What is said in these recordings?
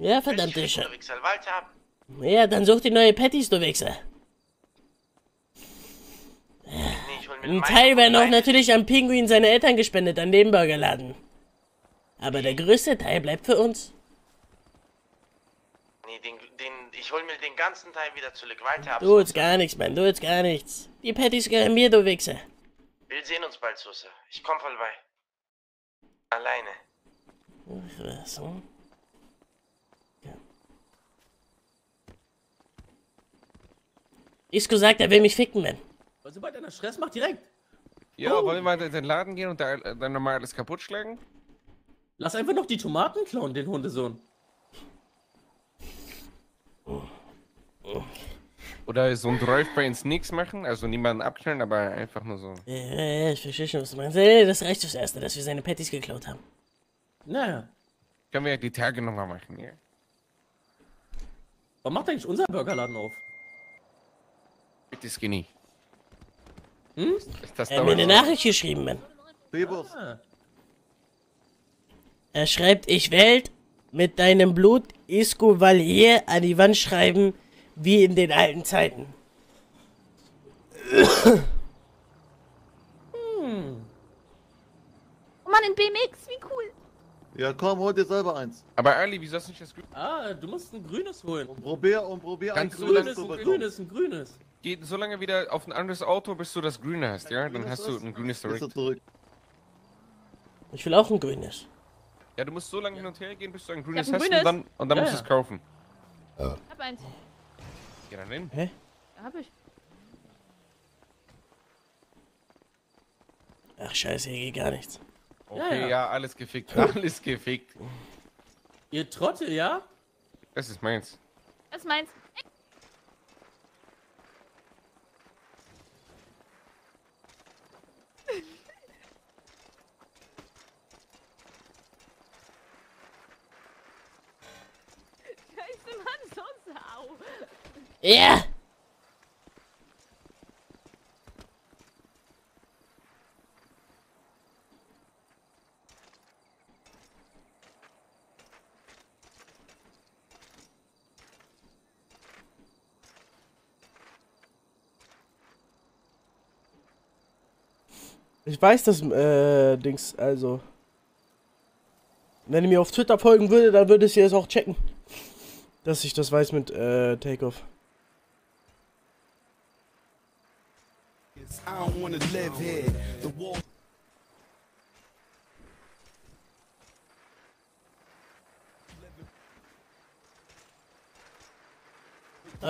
Ja, verdammt, ich schon. Ja, dann such die neue Patties, du Wichser. Ein Teil wäre noch natürlich an Pinguin seine Eltern gespendet, an dem Burgerladen. Aber der größte Teil bleibt für uns. Nee, ich hol mir den ganzen Teil wieder zurück, weiter ab. Du jetzt gar nichts, Mann, du jetzt gar nichts. Die Patties gehören mir, du Wichser. Wir sehen uns bald, Soße. Ich komm vorbei. Alleine. Ach, was, hm? Ja. Isko sagt, er will mich ficken, Mann. Was sobald einer Stress macht, direkt. Ja, oh. Wollen wir in den Laden gehen und dann nochmal alles kaputt schlagen? Lass einfach noch die Tomaten klauen, den Hundesohn. Oh. Oh. Oder so ein Rolfbrains nichts machen, also niemanden abknallen, aber einfach nur so. Ja, ich verstehe schon, was du meinst. Das reicht fürs Erste, dass wir seine Patties geklaut haben. Naja. Können wir ja die Tage nochmal machen, ja? Warum macht eigentlich unser Burgerladen auf? Bitte Skinny. Hm? Er hat mir eine Nachricht geschrieben, Mann. Ah. Er schreibt, ich werde mit deinem Blut Isco Valier an die Wand schreiben, wie in den alten Zeiten. Hm. Oh Mann, ein BMX, wie cool. Ja komm, hol dir selber eins. Aber Ali, wieso hast du nicht das grüne? Ah, du musst ein grünes holen. Und probier ein grünes, ein grünes. Geh so lange wieder auf ein anderes Auto, bis du das grüne hast, ja? Dann hast du ein grünes zurück. Ich will auch ein grünes. Ja, du musst so lange hin und her gehen, bis du ein grünes hast und dann musst du es kaufen. Ja. Ich hab eins. Geh dann hin. Hä? Da hab ich. Ach scheiße, hier geht gar nichts. Okay, ja, alles gefickt, alles gefickt. Ihr Trottel, ja? Das ist meins. Das ist meins. Ja! Ich weiß das, Dings, also. Wenn ihr mir auf Twitter folgen würdet, dann würdet ihr es auch checken. Dass ich das weiß mit, Takeoff. I don't wanna live here. The wall.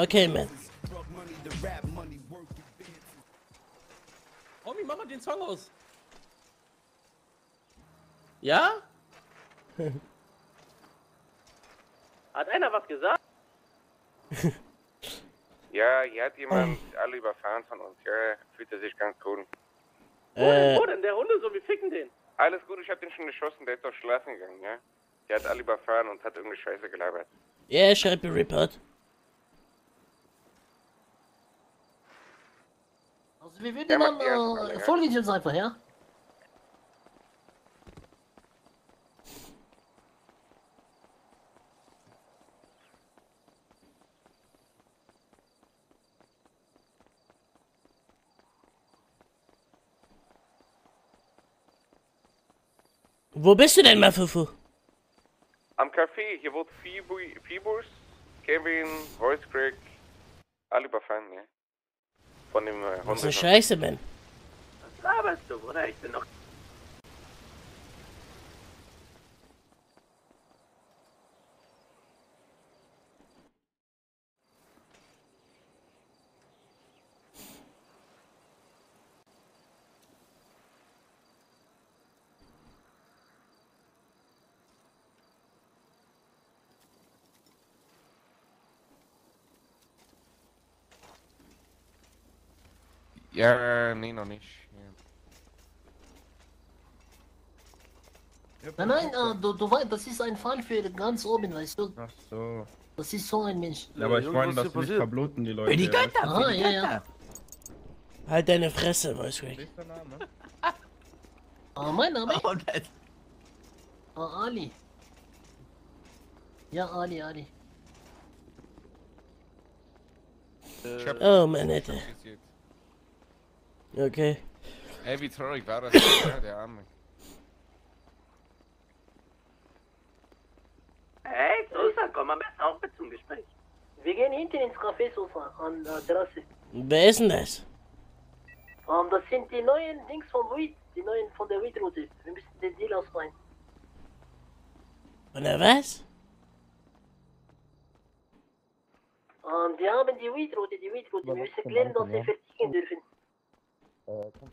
Okay, man. Omi, mach mal den Song aus. Ja? Hat einer was gesagt? Ja, hier hat jemand alle überfahren von uns. Ja, fühlt er sich ganz cool. Wo denn der Hunde so? Wir ficken den. Alles gut, ich hab den schon geschossen. Der ist doch schlafen gegangen, ja? Der hat alle überfahren und hat irgendwie Scheiße gelabert. Ja, yeah, schreibt mir Report. Also, wir würden mal Vollidiot einfach, ja? Wo bist du denn, Mafufu? Am Café, hier wurde Fibus, Kevin, Voice Crack, alle überfahren, ne? Von dem Hund. Was für Scheiße, Mann. Was laberst du, Bruder? Ich bin noch. Ja, nee, noch nicht. Ja. Nein, du weißt, das ist ein Fall für ganz oben, weißt du? Ach so. Das ist so ein Mensch. Ja, aber ich meine, dass sie nicht verbluten, die Leute. Für die Götter, für die Götter. Halt deine Fresse, weißt du nicht. Mein Name? Ali. Ja, Ali. Oh, Manette. Okay. Ey, wie traurig war das? Der Arme. Hey, Sosa, komm mal besser auch mit zum Gespräch. Wir gehen hinten ins Café, Sosa, an der Terrasse. Wer ist denn das? Das sind die neuen Dings von Weed, die neuen von der Weed-Route. Wir müssen den Deal ausfallen. Oder was? Wir haben die Weed-Route, Wir müssen klären, dass wir verzichten dürfen. Komm.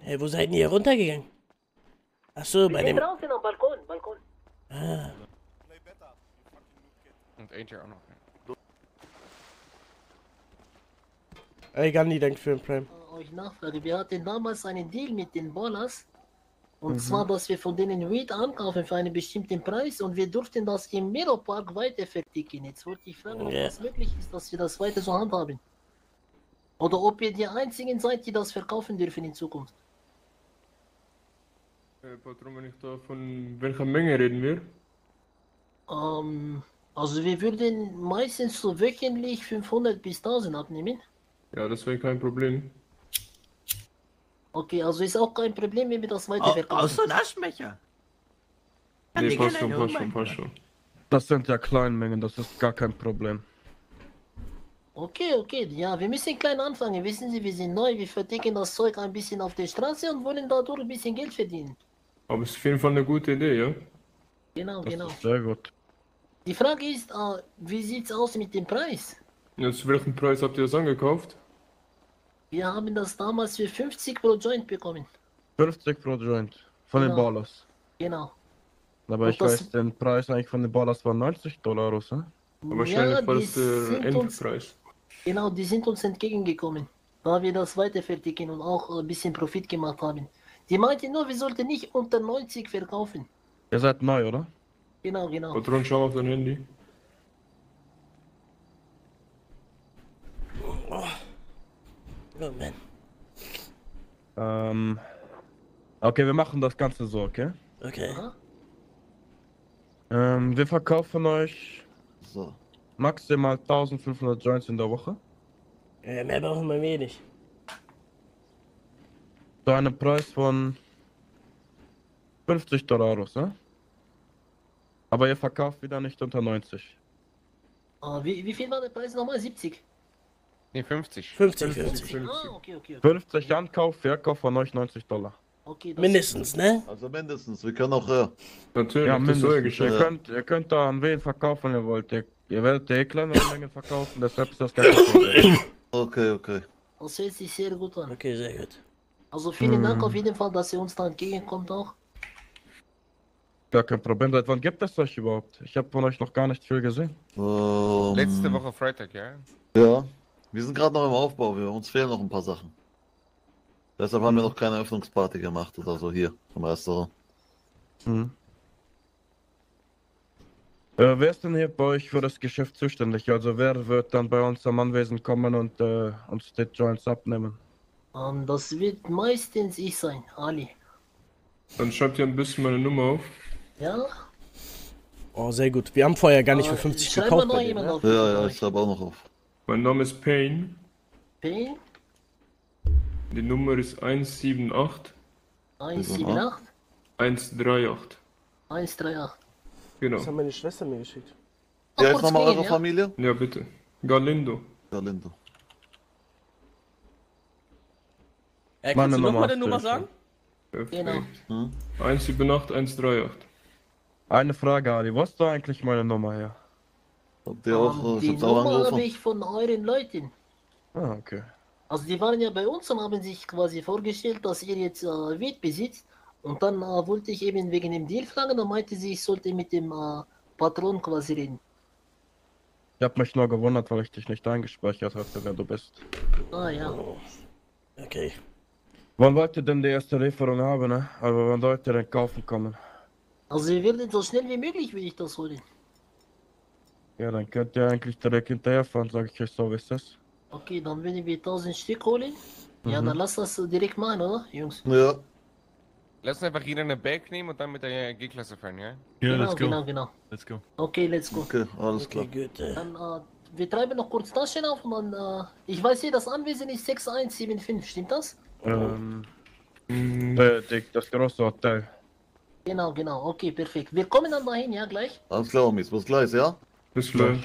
Hey, wo seid ihr runtergegangen? Achso, bei dem... draußen am Balkon. Ah. Und Angel auch noch. Ey, Gandhi, danke für den Prime. Euch Nachfrage, wir hatten damals einen Deal mit den Ballers. Und zwar, dass wir von denen Weed ankaufen für einen bestimmten Preis und wir durften das im Meropark weiter verticken. Jetzt wollte ich fragen, ob es möglich ist, dass wir das weiter so handhaben. Oder ob ihr die einzigen seid, die das verkaufen dürfen in Zukunft. Patron, wenn ich da von welcher Menge reden wir? Also wir würden meistens so wöchentlich 500 bis 1000 abnehmen. Ja, das wäre kein Problem. Okay, also ist auch kein Problem, wenn wir das weiterverkaufen. Außer Naschmecher! Nee, passt schon. Das sind ja kleine Mengen, das ist gar kein Problem. Okay, ja, wir müssen klein anfangen, wissen Sie, wir sind neu, wir verticken das Zeug ein bisschen auf der Straße und wollen dadurch ein bisschen Geld verdienen. Aber es ist auf jeden Fall eine gute Idee, ja? Genau. Das ist sehr gut. Die Frage ist, wie sieht's aus mit dem Preis? Ja, zu welchem Preis habt ihr das angekauft? Wir haben das damals für 50 pro Joint bekommen. 50 pro Joint? Von den Ballers? Genau. Aber ich weiß, den Preis eigentlich von den Ballers war $90, oder? Aber scheinbar war das der Endpreis. Genau, die sind uns entgegengekommen, da wir das weiterverticken und auch ein bisschen Profit gemacht haben. Die meinten nur, wir sollten nicht unter 90 verkaufen. Ihr seid neu, oder? Genau. Patron, schau auf dein Handy. Oh man. Okay, wir machen das Ganze so, okay? Okay. Wir verkaufen euch so maximal 1500 Joints in der Woche. Ja, mehr brauchen wir wenig. Zu einem Preis von $50, ne? Aber ihr verkauft wieder nicht unter 90. Oh, wie viel war der Preis nochmal? 70? Ne, 50. 50. Ah, okay. 50 Ankauf, Verkauf von euch $90. Okay, mindestens, ne? Also mindestens, wir können auch höher. Natürlich, ja, mindestens. Ihr könnt da an wen verkaufen, wenn ihr wollt. Ihr werdet eh kleinere Mengen verkaufen, deshalb ist das gar kein Problem. Okay. Das hört sich sehr gut an. Okay, sehr gut. Also vielen Dank auf jeden Fall, dass ihr uns da entgegenkommt auch. Gar kein Problem. Seit wann gibt es euch überhaupt? Ich habe von euch noch gar nicht viel gesehen. Letzte Woche Freitag, ja? Ja. Wir sind gerade noch im Aufbau, uns fehlen noch ein paar Sachen. Deshalb haben wir noch keine Eröffnungsparty gemacht oder so hier im Restaurant. Wer ist denn hier bei euch für das Geschäft zuständig? Also wer wird dann bei uns am Anwesen kommen und uns die Joints abnehmen? Das wird meistens ich sein, Ali. Dann schreibt ihr ein bisschen meine Nummer auf. Ja. Oh, sehr gut. Wir haben vorher gar nicht für 50 gekauft. Ja, ich schreibe auch noch auf. Mein Name ist Payne. Payne? Die Nummer ist 178. 178? 138. 138. Genau. Das hat meine Schwester mir geschickt. Ja, ist nochmal eure Familie? Ja, bitte. Galindo. Kannst du nochmal die Nummer sagen? Genau. 178, 138. Eine Frage, Ali. Wo hast du eigentlich meine Nummer her? Die Nummer habe ich von euren Leuten. Ah, okay. Also die waren ja bei uns und haben sich quasi vorgestellt, dass ihr jetzt Weed besitzt. Und dann wollte ich eben wegen dem Deal fragen, da meinte sie, ich sollte mit dem Patron quasi reden. Ich hab mich nur gewundert, weil ich dich nicht eingespeichert hatte, wer du bist. Ah ja. Oh. Okay. Wann wollt ihr denn die erste Lieferung haben, ne? Aber wann wollt ihr denn kaufen kommen? Also wir werden so schnell wie möglich, will ich das holen. Ja, dann könnt ihr eigentlich direkt hinterherfahren, sage ich euch so, wie ist das? Okay, dann werden wir 1000 Stück holen. Ja, dann lasst das direkt machen, oder, Jungs? Ja. Lass uns einfach jeder eine Bag nehmen und dann mit der G-Klasse fahren, ja? Ja, let's go. Genau. Let's go. Okay, let's go. Okay, alles klar. Okay, dann, wir treiben noch kurz Taschen auf und dann, ich weiß hier, das Anwesen ist 6175, stimmt das? Das große Hotel. Genau, okay, perfekt. Wir kommen dann dahin, ja, gleich? Alles klar, Omis, bis gleich, ja? Bis gleich.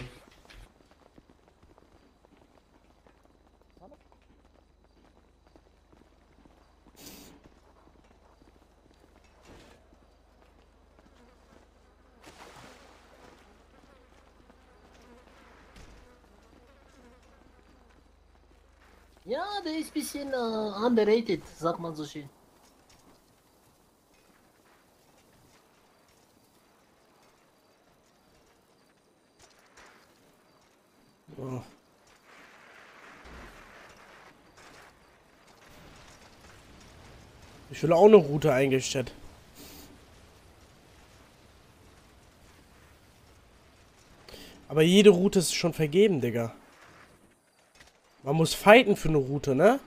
Ja, der ist ein bisschen underrated, sagt man so schön. Oh. Ich will auch eine Route eingestellt. Aber jede Route ist schon vergeben, Digga. Man muss fighten für eine Route, ne?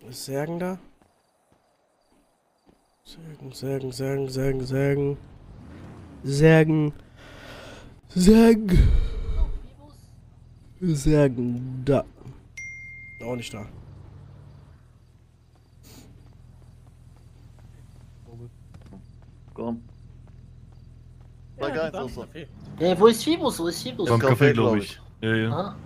Was sagen da? Sagen da. Auch nicht da. Komm. Wo ist Fibus? Am Café, glaube ich. Ja.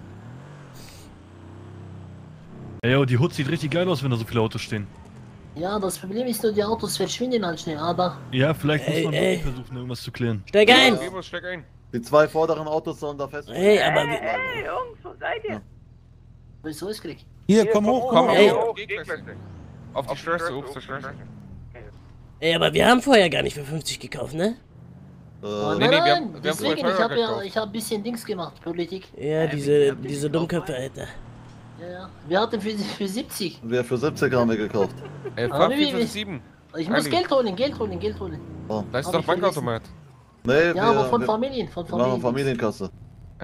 Ey, yo, die Hut sieht richtig geil aus, wenn da so viele Autos stehen. Ja, das Problem ist nur, die Autos verschwinden halt schnell, aber... Ja, vielleicht muss man versuchen, irgendwas zu klären. Steig ein! Ja. Steig ein! Die zwei vorderen Autos sollen da fest... Ey, aber... Ey, Jungs, wo seid ihr? Wo ist Krieg? Hier, komm hoch! Auf die Straße, hoch zur Straße. Ey, aber wir haben vorher gar nicht für 50 gekauft, ne? Nein, deswegen, ich hab ein bisschen Dings gemacht, Politik. Ja, diese Dummköpfe, Alter. Ja. Wir hatten für 70. Ja, für 70 haben wir gekauft. 547. Ich muss Geld holen. Oh. Da ist doch Bankautomat. Nee, ja, aber von Familien. Familienkasse.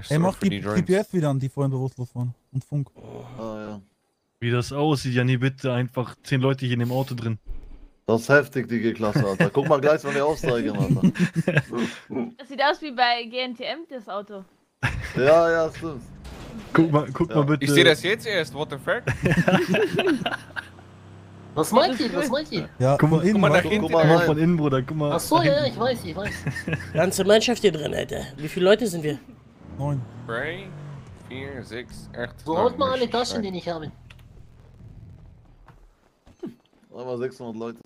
Er macht die GPS wieder an die vorhin bewusstlos waren. Und Funk. Oh. Ah, ja. Wie das aussieht, Janni, bitte einfach 10 Leute hier in dem Auto drin. Das ist heftig, die G-Klasse, Alter. Guck mal gleich, wenn wir aussteigen, Alter. Das sieht aus wie bei GNTM, das Auto. Ja, stimmt. Guck mal bitte. Ich sehe das jetzt erst, what the fuck? Was meint ihr? Ja, guck mal von innen, Bruder, guck mal. Achso, ja, ich weiß. Ganze Mannschaft hier drin, Alter. Wie viele Leute sind wir? 9. 3, 4, 6, 8, 9. So, holt mal alle Taschen, die ich habe. Aber 600 Leute.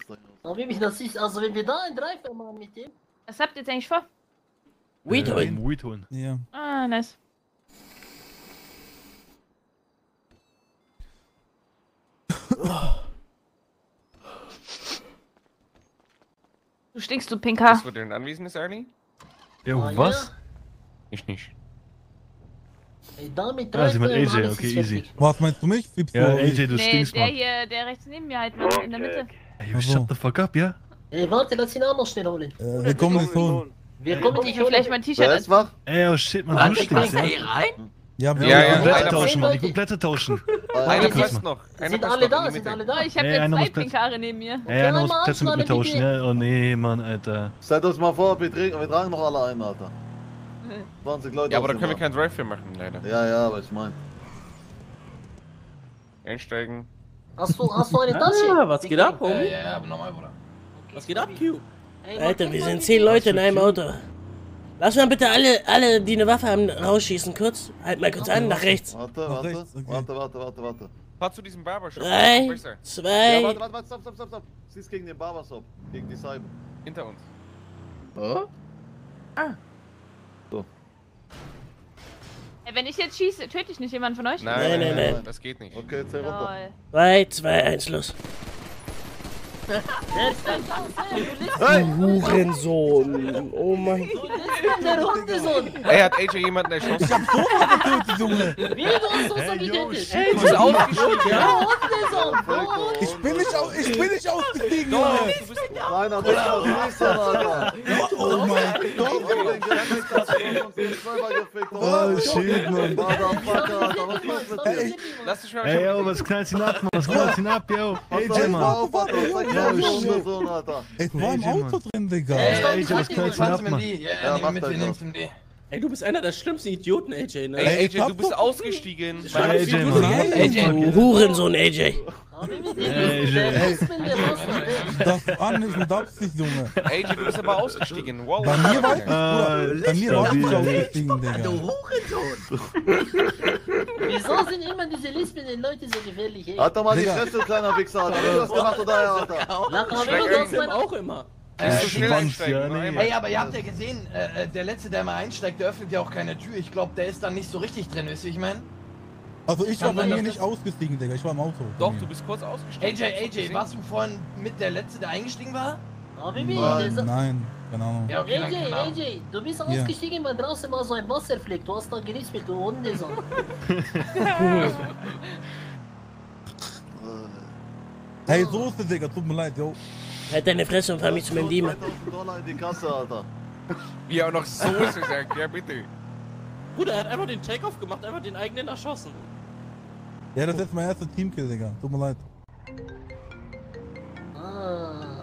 Also wenn wir da ein Dreifer machen mit dem. Was habt ihr jetzt eigentlich vor? Weed holen. Ja. Ah, nice. Du stinkst, du Pinker. Was wird denn anwesend ist, Ernie? Ja, was? Ja. Ich nicht. Ey, damit ja, sie meint AJ, okay, easy. Was meinst du mich? Ja, AJ, du stinkst, Mann. Der rechts neben mir halt, in der Mitte. Ey, shut the fuck up, ja? Ey, warte, lass ihn auch noch schnell holen. Wir kommen nicht holen. Wir kommen nicht holen. Vielleicht mein T-Shirt an. Ey, oh shit, man, du stinkst, ja? Ja, die komplette tauschen. Einer passt noch. Sind alle da? Ich hab jetzt zwei pinke Haare neben mir. Ey, einer muss Plätze mit mir tauschen, ne? Oh nee, Mann, Alter. Seid euch mal vor, wir tragen noch alle ein, Alter. 20 Leute. Ja, aber da können wir keinen Drive-Film machen, leider. Ja, aber ich mein. Einsteigen. Hast du eine Tasche? Ja, was geht ab, Homie? Ja, aber nochmal, Bruder. Was geht ab, Q? Alter, wir sind 10 Leute in einem Auto. Lass mal bitte alle, die eine Waffe haben, rausschießen kurz. Halt mal kurz an, nach rechts. Warte. Fahr zu diesem Barbershop. 3, 2... Ja, warte, stopp. Sie ist gegen den Barbershop, gegen die Scheibe. Hinter uns. Oh? Ah. So. Wenn ich jetzt schieße, töte ich nicht jemanden von euch? Nein. Das geht nicht. Okay, 10 runter. 3, 2, 1, los. Hurensohn. Oh mein Gott. Er hat AJ jemanden erschossen. Ich hab Thomas getötet, Junge. Wie, du hast so identisch. Du bist aufgeschickt, ja? Ich bin nicht ausgestiegen, Junge. Nein, das ist auch nicht, Alter. Oh mein Gott. Oh, shit, Mann. Ey, yo, was knallt ihn ab, Mann? Was knallt ihn ab, yo? AJ, Mann. Ey, du war im Auto drin, Digga. Ey, AJ, was knallt ihn ab, Mann? Ja, nimm mit, wir nehmen ihm die. Ey, du bist einer der schlimmsten Idioten, AJ, ne? Ey, AJ, du bist ausgestiegen. AJ, Hurensohn, AJ. AJ, das an ist ein Dapsig, Junge. AJ, du bist aber ausgestiegen, wow. Bei mir war ich, Bruder. Bei mir war ich nicht ausgestiegen, Digga. Du Hurensohn. Wieso sind immer diese lesbischen Leute so gefährlich, ey? Alter, mal die Fresse, kleiner Wichser, Alter. Hast du das gemacht oder ja, Alter? Nach dem auch immer. Ey, aber ihr habt ja gesehen, der Letzte, der mal einsteigt, der öffnet ja auch keine Tür. Ich glaube, der ist dann nicht so richtig drin, wisst ihr, ich meine? Also ich war bei mir nicht ausgestiegen, Digga, ich war im Auto. Doch, du bist kurz ausgestiegen. AJ, warst du vorhin mit der Letzte, der eingestiegen war? Nein, genau. Ja, okay, AJ, du bist ausgestiegen, weil draußen war so ein Wasserfleck. Du hast da gerissen mit der Hunde, so. Hey, so ist es, Digga, tut mir leid, yo. Halt deine Fresse und fahr mich zu meinem Diemer. $2000 in die Kasse, Alter. Wie auch noch so ist gesagt, ja bitte. Gut, er hat einfach den Takeoff gemacht, einfach den eigenen erschossen. Ja, das ist jetzt mein erster Teamkill, Digga. Tut mir leid. Ah.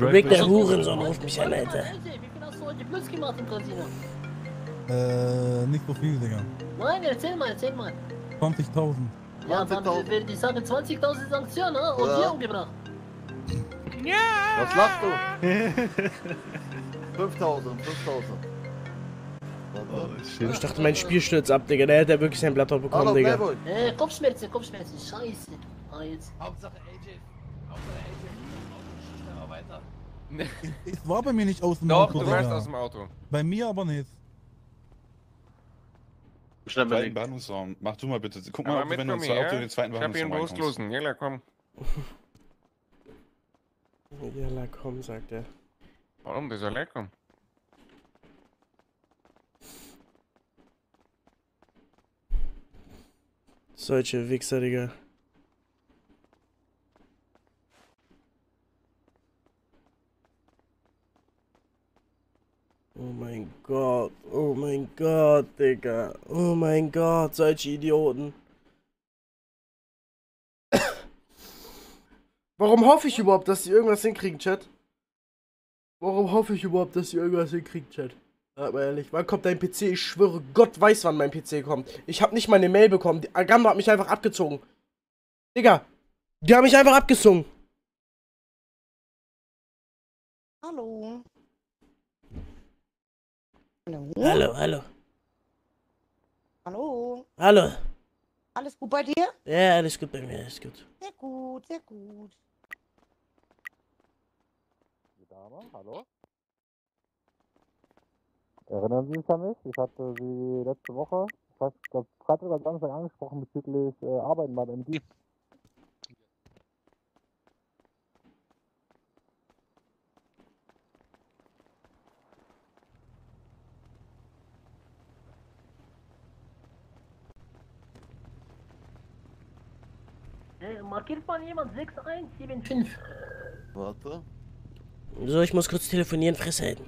Rick, der Hurensohn ruft mich an, Alter. Wie viel hast du heute Plus gemacht im Casino? Nicht so viel, Digga. Nein, erzähl mal. 20.000. Ja, dann wird die Sache 20.000 Sanktionen, ne? Und hier umgebracht. Ja. Was lachst du? 5000, 5000. Oh, ich dachte, mein Spiel stürzt ab, Digga. Der hätte wirklich sein Blatt drauf bekommen, Digga. Kopfschmerzen, scheiße. Ah, jetzt. Hauptsache AJ, weiter. Ich war bei mir nicht aus dem Auto. Doch, du warst aus dem Auto. Bei mir aber nicht. Schnell mal den Bahnhofsraum. Mach du mal bitte. Guck mal, wenn du uns Auto in den zweiten Bahnhofsraum reinkommst. Ich hab ihn loslosen. Jella, komm. Jalla, komm, sagt er. Warum? Der soll herkommen. Solche Wichser, Digga. Oh mein Gott, Digga. Oh mein Gott, solche Idioten. Warum hoffe ich überhaupt, dass die irgendwas hinkriegen, Chat? Sag mal ehrlich, wann kommt dein PC? Ich schwöre, Gott weiß, wann mein PC kommt. Ich habe nicht mal eine Mail bekommen. Die Agamba hat mich einfach abgezogen. Digga, die haben mich einfach abgezogen. Hallo. Hallo. Hallo. Hallo. Alles gut bei dir? Ja, alles gut bei mir, alles gut. Sehr gut. Dame, hallo? Erinnern Sie sich an mich? Ich hatte Sie letzte Woche, ich glaube Freitag oder Samstag angesprochen bezüglich Arbeiten beim MD. Markiert mal jemand 6175. Warte. So, ich muss kurz telefonieren, Fresse halten.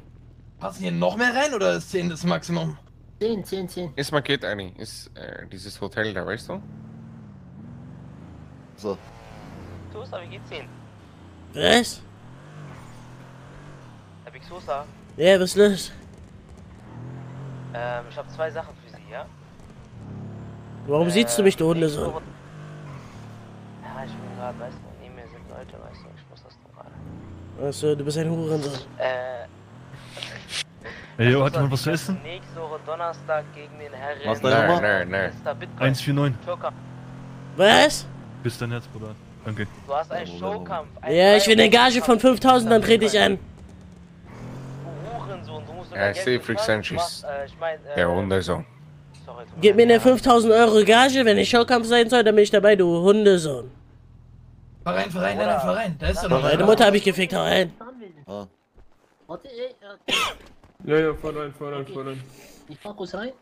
Passen hier noch mehr rein oder ist 10 das Maximum? 10. Ist markiert, Annie. Ist dieses Hotel da, weißt du? So. Sosa, wie geht's Ihnen? Was? Hab ich Sosa? Ja, was ist los? Ich hab zwei Sachen für Sie, ja? Warum siehst du mich, du Hundesohn? Ich bin gerade, weißt du, neben mir sind Leute, weißt du, ich muss das normal. Achso, du bist ein Hurensohn. Jo, hat jemand was zu essen? Nächste Woche Donnerstag gegen den Herren. Was da 149. Was? Bis dein Herz, Bruder. Danke. Du hast einen Showkampf. Ja, ich will eine Gage von 5000, dann trete ich an. Du Hurensohn, du musst doch nicht. Der Hundesohn. Gib mir eine 5000 € Gage, wenn ich Showkampf sein soll, dann bin ich dabei, du Hundesohn. Verein, Verein, nein, nein, Verein. Da ist doch noch. Meine Mutter habe ich gefickt, hau rein. Ah. Warte, ja, vorne rein. Ich fahr kurz rein.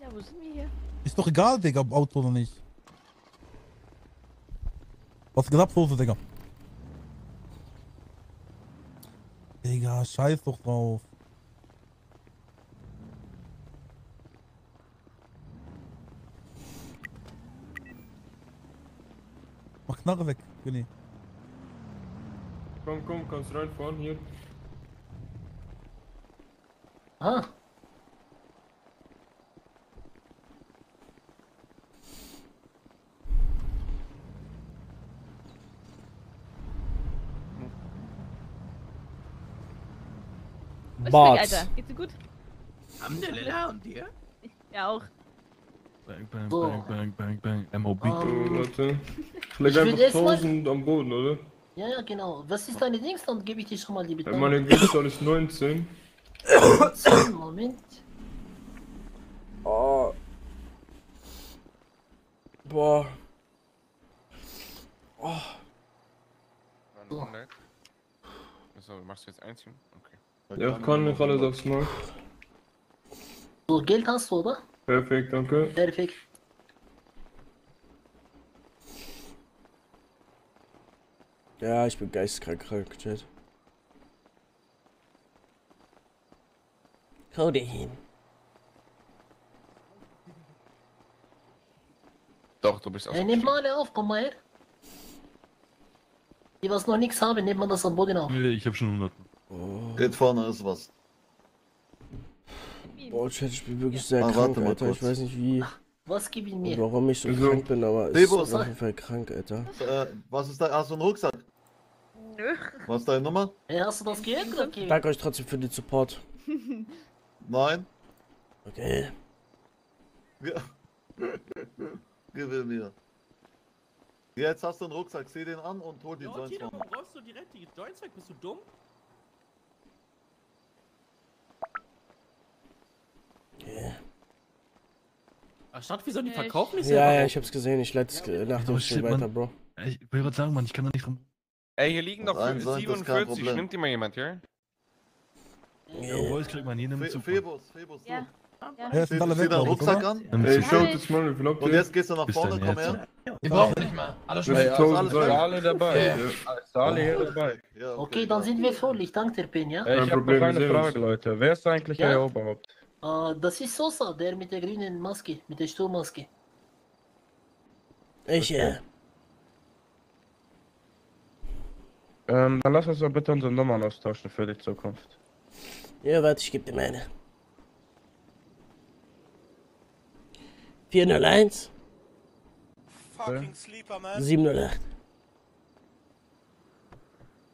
Ja, wo sind wir hier? Ist doch egal, Digga, ob Auto oder nicht. Was gesagt los ist, Digga? Digga, scheiß doch drauf. Mach Knarre weg, Willi. Komm, kannst reinfahren hier. Ah! Alter, geht's dir gut? Alhamdulillah, und dir? Ja, auch. Bang, bang, bang, bang, bang, bang. MOB. Warte. Vielleicht einfach 1000 am Boden, oder? Ja, ja, genau. Was ist deine Dings? Dann gebe ich dir schon mal die Beteiligung. Meine Gegenstand ist 19. 19, Moment. Oh. Boah. Oh. Warte, so, machst du jetzt einziehen? Okay. Ja, kann ich alles aufs Neue. So, Geld hast du, oder? Perfekt, danke. Perfekt. Ja, ich bin geisteskrank, Chat. Hau dir hin. Doch, du bist auch. Nimm mal alle auf, komm mal her. Die was noch nichts haben, nimmt man das am Boden auf. Nee, ich hab schon 100. Oh. Geht vorne ist was. Boah, Chat, ich bin wirklich sehr krank, Alter. Ich weiß nicht wie. Was gib ich mir? Warum ich so krank bin, aber ich bin auf jeden Fall krank, Alter. Was ist da? Hast du einen Rucksack? Nö. Was ist deine Nummer? Hey, hast du das Geld? Okay. Danke euch trotzdem für den Support. Nein. Okay. Ja. Gib mir. Jetzt hast du einen Rucksack, zieh den an und hol die Joints weg. Warum brauchst du direkt die Joints weg? Bist du dumm? Okay. Anstatt wieso die verkaufen ist ja, ich hab's gesehen, ich leite es nach dem Spiel weiter, Bro. Ich will gerade sagen, Mann, ich kann da nicht rum. Ey, hier liegen noch 47, nimmt die mal jemand, ja? Jawohl, das kriegt man hier, nimmt zu. Phoebus, du. Ja. Ja, sind alle weg, da Rucksack an? Ey, schaut das mal, wie viel habt ihr? Und jetzt gehst du nach vorne, komm her. Wir brauchen nicht mal. Alles schon alle dabei. Alle hier dabei. Okay, dann sind wir voll, ich danke dir, Pin, ja? Ich hab noch eine Frage, Leute. Wer ist eigentlich euer Oberhaupt? Das ist Sosa, der mit der grünen Maske, mit der Sturmmaske. Ich, ja. Dann lass uns doch bitte unsere Nummern austauschen für die Zukunft. Ja, warte, ich geb dir meine. 401. Fucking Sleeper, man. 708.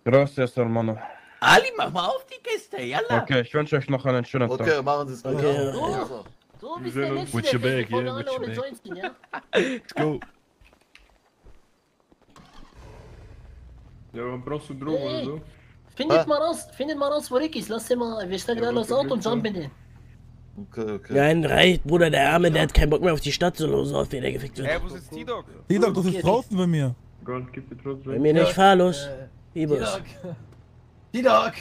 Gracias, hermano. Ali, mach mal auf die Kiste, jalla! Okay, ich wünsche euch noch einen schönen Tag. Okay, machen Sie es gut. Okay. Oh, so bist du der Letzte, der Fisch von alle ohne Joints, ja? Let's go! Ja, aber brauchst du Drogen oder so? Findet mal raus, wo Rick ist. Lass den mal, wir steigen alle aufs Auto und jumpen den. Okay. Nein, reicht, Bruder, der Arme, der hat keinen Bock mehr auf die Stadt, so los, auf den er gefickt wird. Wo ist T-Dog? T-Dog, das ist draußen bei mir. Bei mir nicht, fahr los. T-Dog. T-Dog!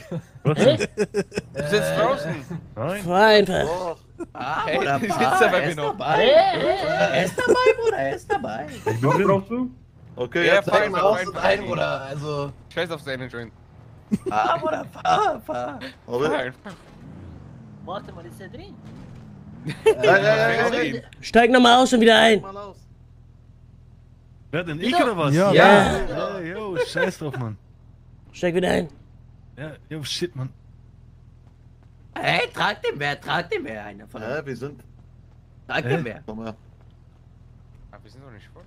Du sitzt draußen! Nein! Fahr einfach! Oh. Ah, hey, Bruder, sitzt dabei, er ist dabei! Er ist dabei, Bruder, er ist dabei! Was brauchst du? Okay, ja, fahr ihn raus und ein, Bruder, also... Scheiß auf seine Joint! Ah, Bruder, fahr! Warte mal, ist der drin? Nein. Steig nochmal aus und wieder ein! Wer denn, ich oder was? Ja! Jo, scheiß drauf, Mann! Steig wieder ein! Ja, yo, shit, Mann. Hey, trag den mehr, einer von uns. Ja, wir sind... Trag den mehr. Komm her. Aber wir sind doch nicht voll.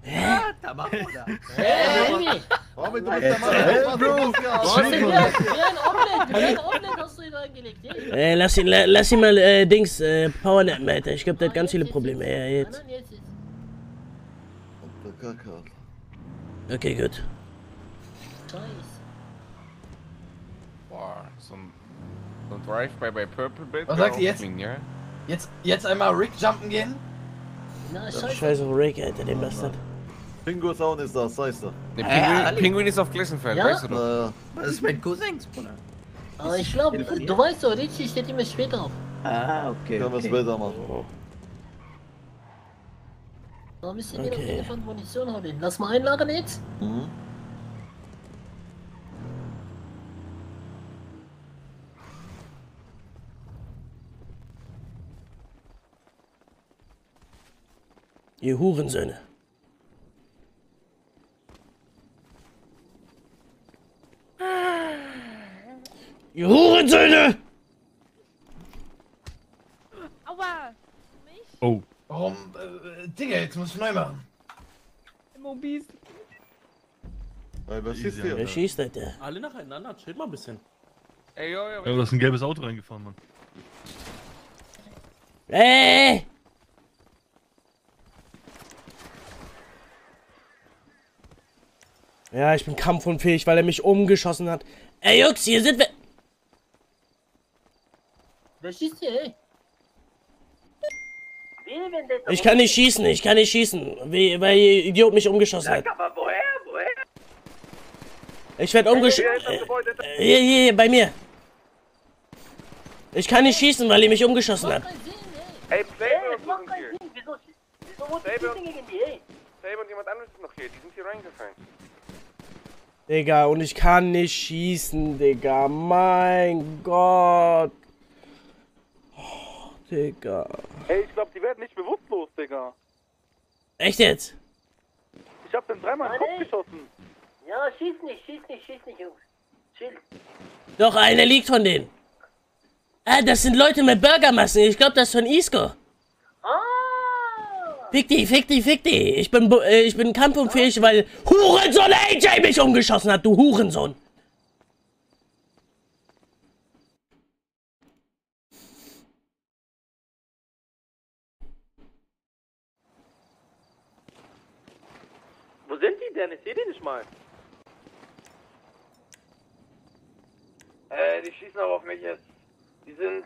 Hä? Da mach Bruder. Hey, warum du bist da mal? Hey, Bro! Wie ein Omelette hast du ihn reingelegt, hey? Lass ihn mal, Dings, Powernappen, Alter. Ich glaub, der hat ganz viele Probleme. Ja, jetzt. Okay, gut. Boah, so ein So drive by Purple Bit. Was sagt ihr jetzt? Jetzt einmal Rick jumpen gehen? Na, scheiße, Rick, Alter, den Bastard. Pinguin ist das, heißt er. Ne, Pinguin ist auf Glassenfeld, ja? Weißt du doch. Das ist mein Cousin, Bruder. Aber ich glaube, du weißt doch, Richie steht immer später auf. Ah, okay. Können wir später machen. So, ein bisschen wieder von Munition hauen. Lass mal einlagern jetzt. Mhm. Ihr Hurensöhne. Ihr Hurensöhne! Aua! Mich? Oh. Warum? Digga, jetzt musst du neu machen. Mobies. Was schießt hier? Wer schießt, Alter? Alle nacheinander, chill mal ein bisschen. Ey, yo, yo. Ja, da ist ein gelbes Auto reingefahren, Mann. Ey! Ja, ich bin kampfunfähig, weil er mich umgeschossen hat. Ey, Jux, hier sind wir. Wer schießt hier, ey? Ich kann nicht schießen, weil ihr Idiot mich umgeschossen hat. Aber woher? Ich werde umgeschossen. Hier, bei mir. Ich kann nicht schießen, weil ihr mich umgeschossen habt. Ey, Wieso wurde ich gegen die, ey? Saber und jemand anderes sind noch hier, die sind hier reingefallen. Digga, und ich kann nicht schießen, Digga. Mein Gott. Digga. Ey, ich glaub, die werden nicht bewusstlos, Digga. Echt jetzt? Ich hab den dreimal in den Kopf geschossen. Ja, schieß nicht, Jungs. Chill. Doch, einer liegt von denen. Das sind Leute mit Burgermassen. Ich glaub, das ist von Isco. Fick die. Ich bin kampfunfähig, weil Hurensohn AJ mich umgeschossen hat, du Hurensohn. Wo sind die denn? Ich seh die nicht mal. Die schießen auch auf mich jetzt. Die sind,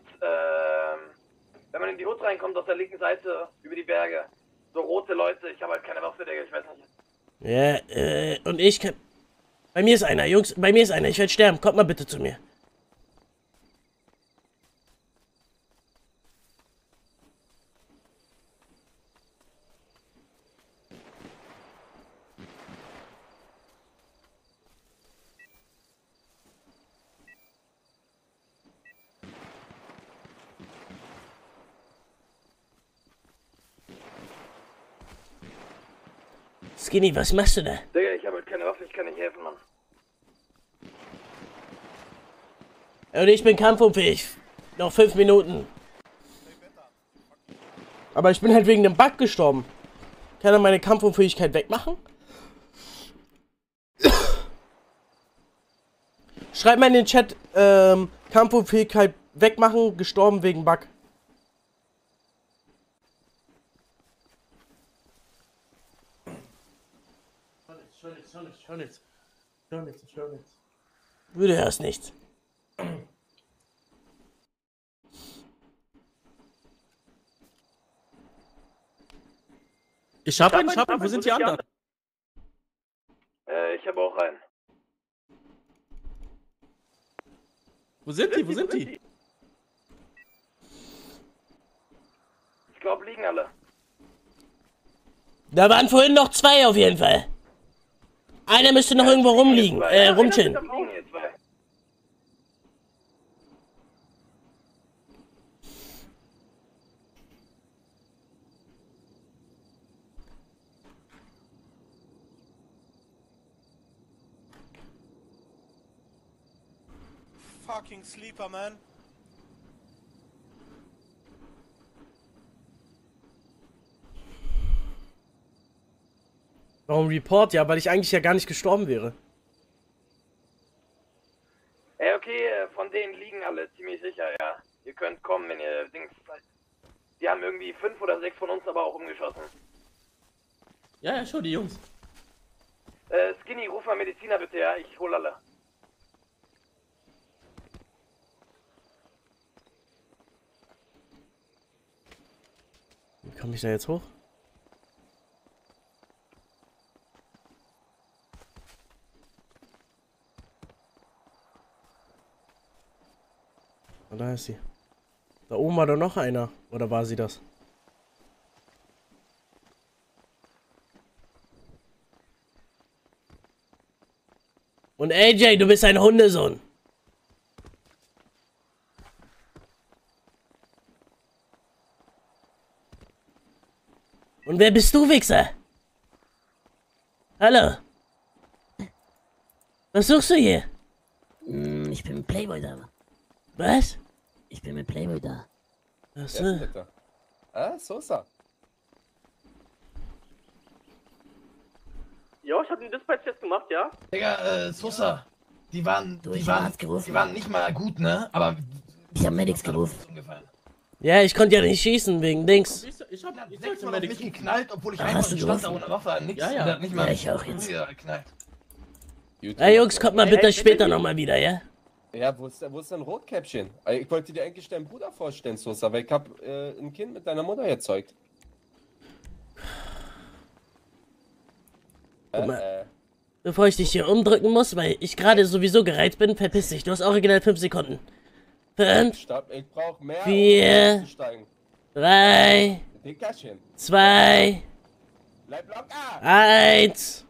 wenn man in die Hut reinkommt, auf der linken Seite, über die Berge. So rote Leute, ich habe halt keine Waffe, Digga, ich weiß nicht. Ja, und ich kann... Bei mir ist einer, Jungs, ich werde sterben. Kommt mal bitte zu mir. Skinny, was machst du da? Digga, ich habe halt keine Waffe, ich kann nicht helfen, Mann. Und ich bin kampfunfähig. Noch 5 Minuten. Aber ich bin halt wegen dem Bug gestorben. Kann er meine Kampfunfähigkeit wegmachen? Schreibt mal in den Chat, Kampfunfähigkeit wegmachen, gestorben wegen Bug. Ich höre nichts. Du hörst nichts. Ich hab einen. Wo sind die anderen? Ich hab auch einen. Wo sind die? Ich glaube, liegen alle. Da waren vorhin noch 2 auf jeden Fall. Einer müsste noch irgendwo rumliegen, rumchillen. Fucking sleeper, man. Warum Report? Ja, weil ich eigentlich ja gar nicht gestorben wäre. Ey, okay, von denen liegen alle ziemlich sicher, ja. Ihr könnt kommen, wenn ihr Dings seid. Die haben irgendwie 5 oder 6 von uns aber auch umgeschossen. Ja, schon die Jungs. Skinny, ruf mal Mediziner bitte, ja. Ich hol alle. Komme ich da jetzt hoch? Da ist sie. Da oben war doch noch einer. Oder war sie das? Und AJ, du bist ein Hundesohn. Und wer bist du, Wichser? Hallo. Was suchst du hier? Ich bin Playboy da. Was? Ich bin mit Playboy da. Ach so. Ja, ah, Sosa. Jo, ich hab den Dispatch-Test gemacht, ja? Digga, Sosa. Die waren nicht mal gut, ne? Aber... Ich hab Medics gerufen. Ja, ich konnte ja nicht schießen wegen Dings. Ich hab mal auf mich geknallt, obwohl ich einfach nicht stand da ohne Waffe an nix. Ja. Nicht mal ja, ich auch jetzt. Ey, Jungs, kommt mal bitte später nochmal wieder, ja? Ja, wo ist denn Rotkäppchen? Ich wollte dir eigentlich deinen Bruder vorstellen, Sosa, aber ich hab ein Kind mit deiner Mutter erzeugt. Bevor ich dich hier umdrücken muss, weil ich gerade sowieso gereizt bin, verpiss dich. Du hast original 5 Sekunden. 5, ich brauch mehr, 4, 3, 2, 1.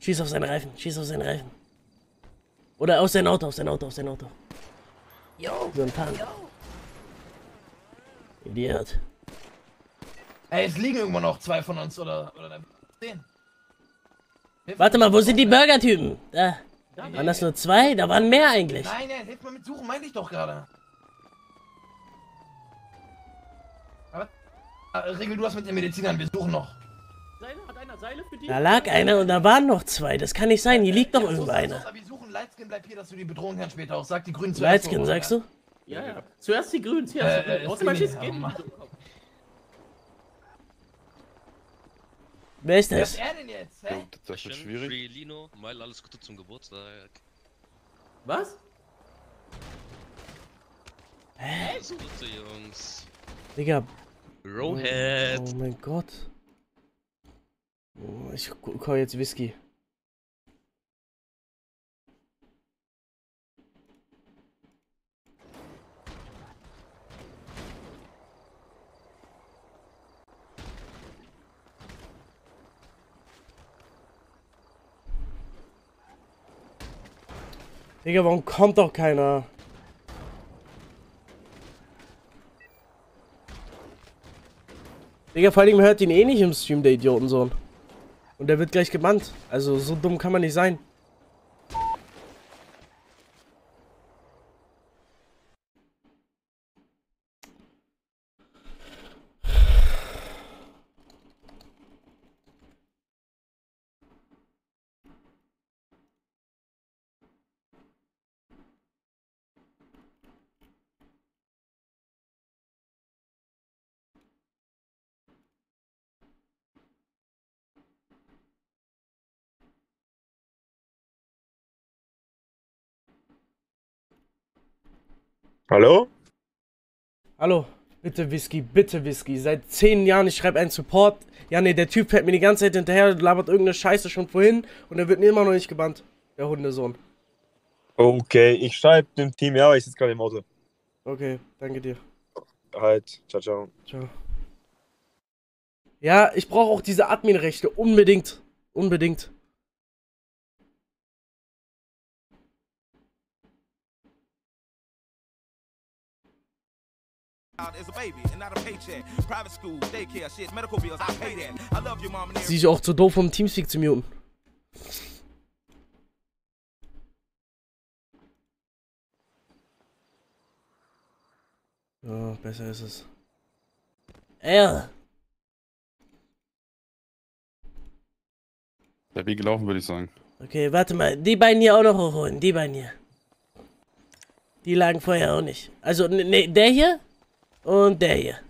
Schieß auf seinen Reifen, schieß auf seinen Reifen. Oder aus sein Auto, aus sein Auto, aus sein Auto. Yo, so ein Pan. Idiot. Ey, es liegen irgendwo noch 2 von uns oder 10. Warte mal, wo sind die Burger-Typen? Da. Waren das nur 2? Da waren mehr eigentlich. Nein, hilf mal mit suchen, meinte ich doch gerade. Aber, Regel, du hast mit den Medizinern, wir suchen noch. Seile? Hat einer Seile für die? Da lag einer und da waren noch 2, das kann nicht sein, hier liegt doch irgendwo einer. Wir suchen, Lightskin, bleib hier, dass du die Bedrohung kannst später auch. Sag die Grünen zuerst. Lightskin, sagst du? Ja. Zuerst die Grünen, zuerst die Grünen. Wer ist das? Wer ist er denn jetzt? Hä? Das wird schwierig. Free Lino, Meile, alles Gute zum Geburtstag. Was? Hä? Alles Gute, Jungs. Digga. Rowhead. Oh mein Gott. Oh, ich kau jetzt Whisky. Digga, warum kommt doch keiner? Digga, vor allem hört ihn eh nicht im Stream, der Idiotensohn. Und der wird gleich gebannt. Also, so dumm kann man nicht sein. Hallo? Hallo, bitte Whisky, bitte Whisky. Seit 10 Jahren, ich schreibe einen Support. Ja, nee, der Typ fährt mir die ganze Zeit hinterher, labert irgendeine Scheiße schon vorhin und er wird mir immer noch nicht gebannt. Der Hundesohn. Okay, ich schreibe dem Team, ja, aber ich sitze gerade im Auto. Okay, danke dir. Halt, ciao, ciao. Ciao. Ja, ich brauche auch diese Admin-Rechte, unbedingt. Unbedingt. Sie ist auch zu doof, um Teamspeak zu muten. Ja, besser ist es. Ja. Der Weg gelaufen, würde ich sagen. Okay, warte mal. Die beiden hier auch noch hochholen. Die beiden hier. Die lagen vorher auch nicht. Also, ne, der hier? Und der hier.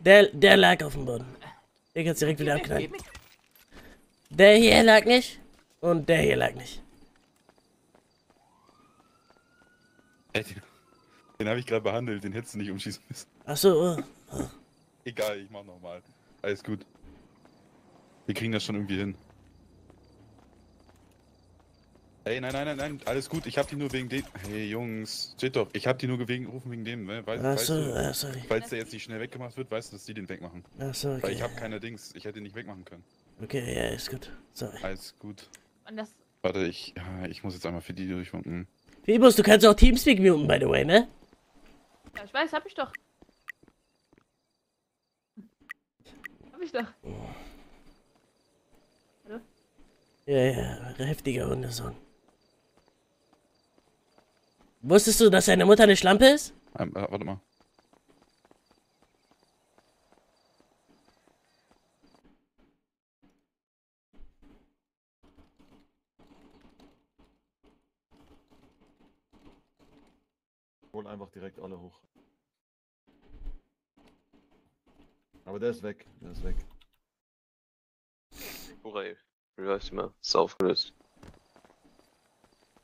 Der lag auf dem Boden. Ich kann's direkt wieder abknallen. Der hier lag nicht. Und der hier lag nicht. Den habe ich gerade behandelt, den hättest du nicht umschießen müssen. Achso. Egal, ich mach nochmal. Alles gut. Wir kriegen das schon irgendwie hin. Ey, nein, alles gut, ich hab die nur wegen dem... Hey Jungs, steht doch, ich hab die nur gerufen wegen dem, ne? Sorry. Falls der jetzt nicht schnell weggemacht wird, weißt du, dass die den wegmachen. Ach so, okay. Weil ich hab keine Dings, ich hätte ihn nicht wegmachen können. Okay, ja, ist gut, sorry. Alles gut. Und das... Warte, ich muss jetzt einmal für die durchwunken. Fibus, du kannst auch Teamspeak muten, by the way, ne? Ja, ich weiß, hab ich doch. Oh. Hallo? Ja, heftiger Hundesohn. Wusstest du, dass deine Mutter eine Schlampe ist? Warte mal. Hol einfach direkt alle hoch. Aber der ist weg, Hurray, du hast mal aufgelöst.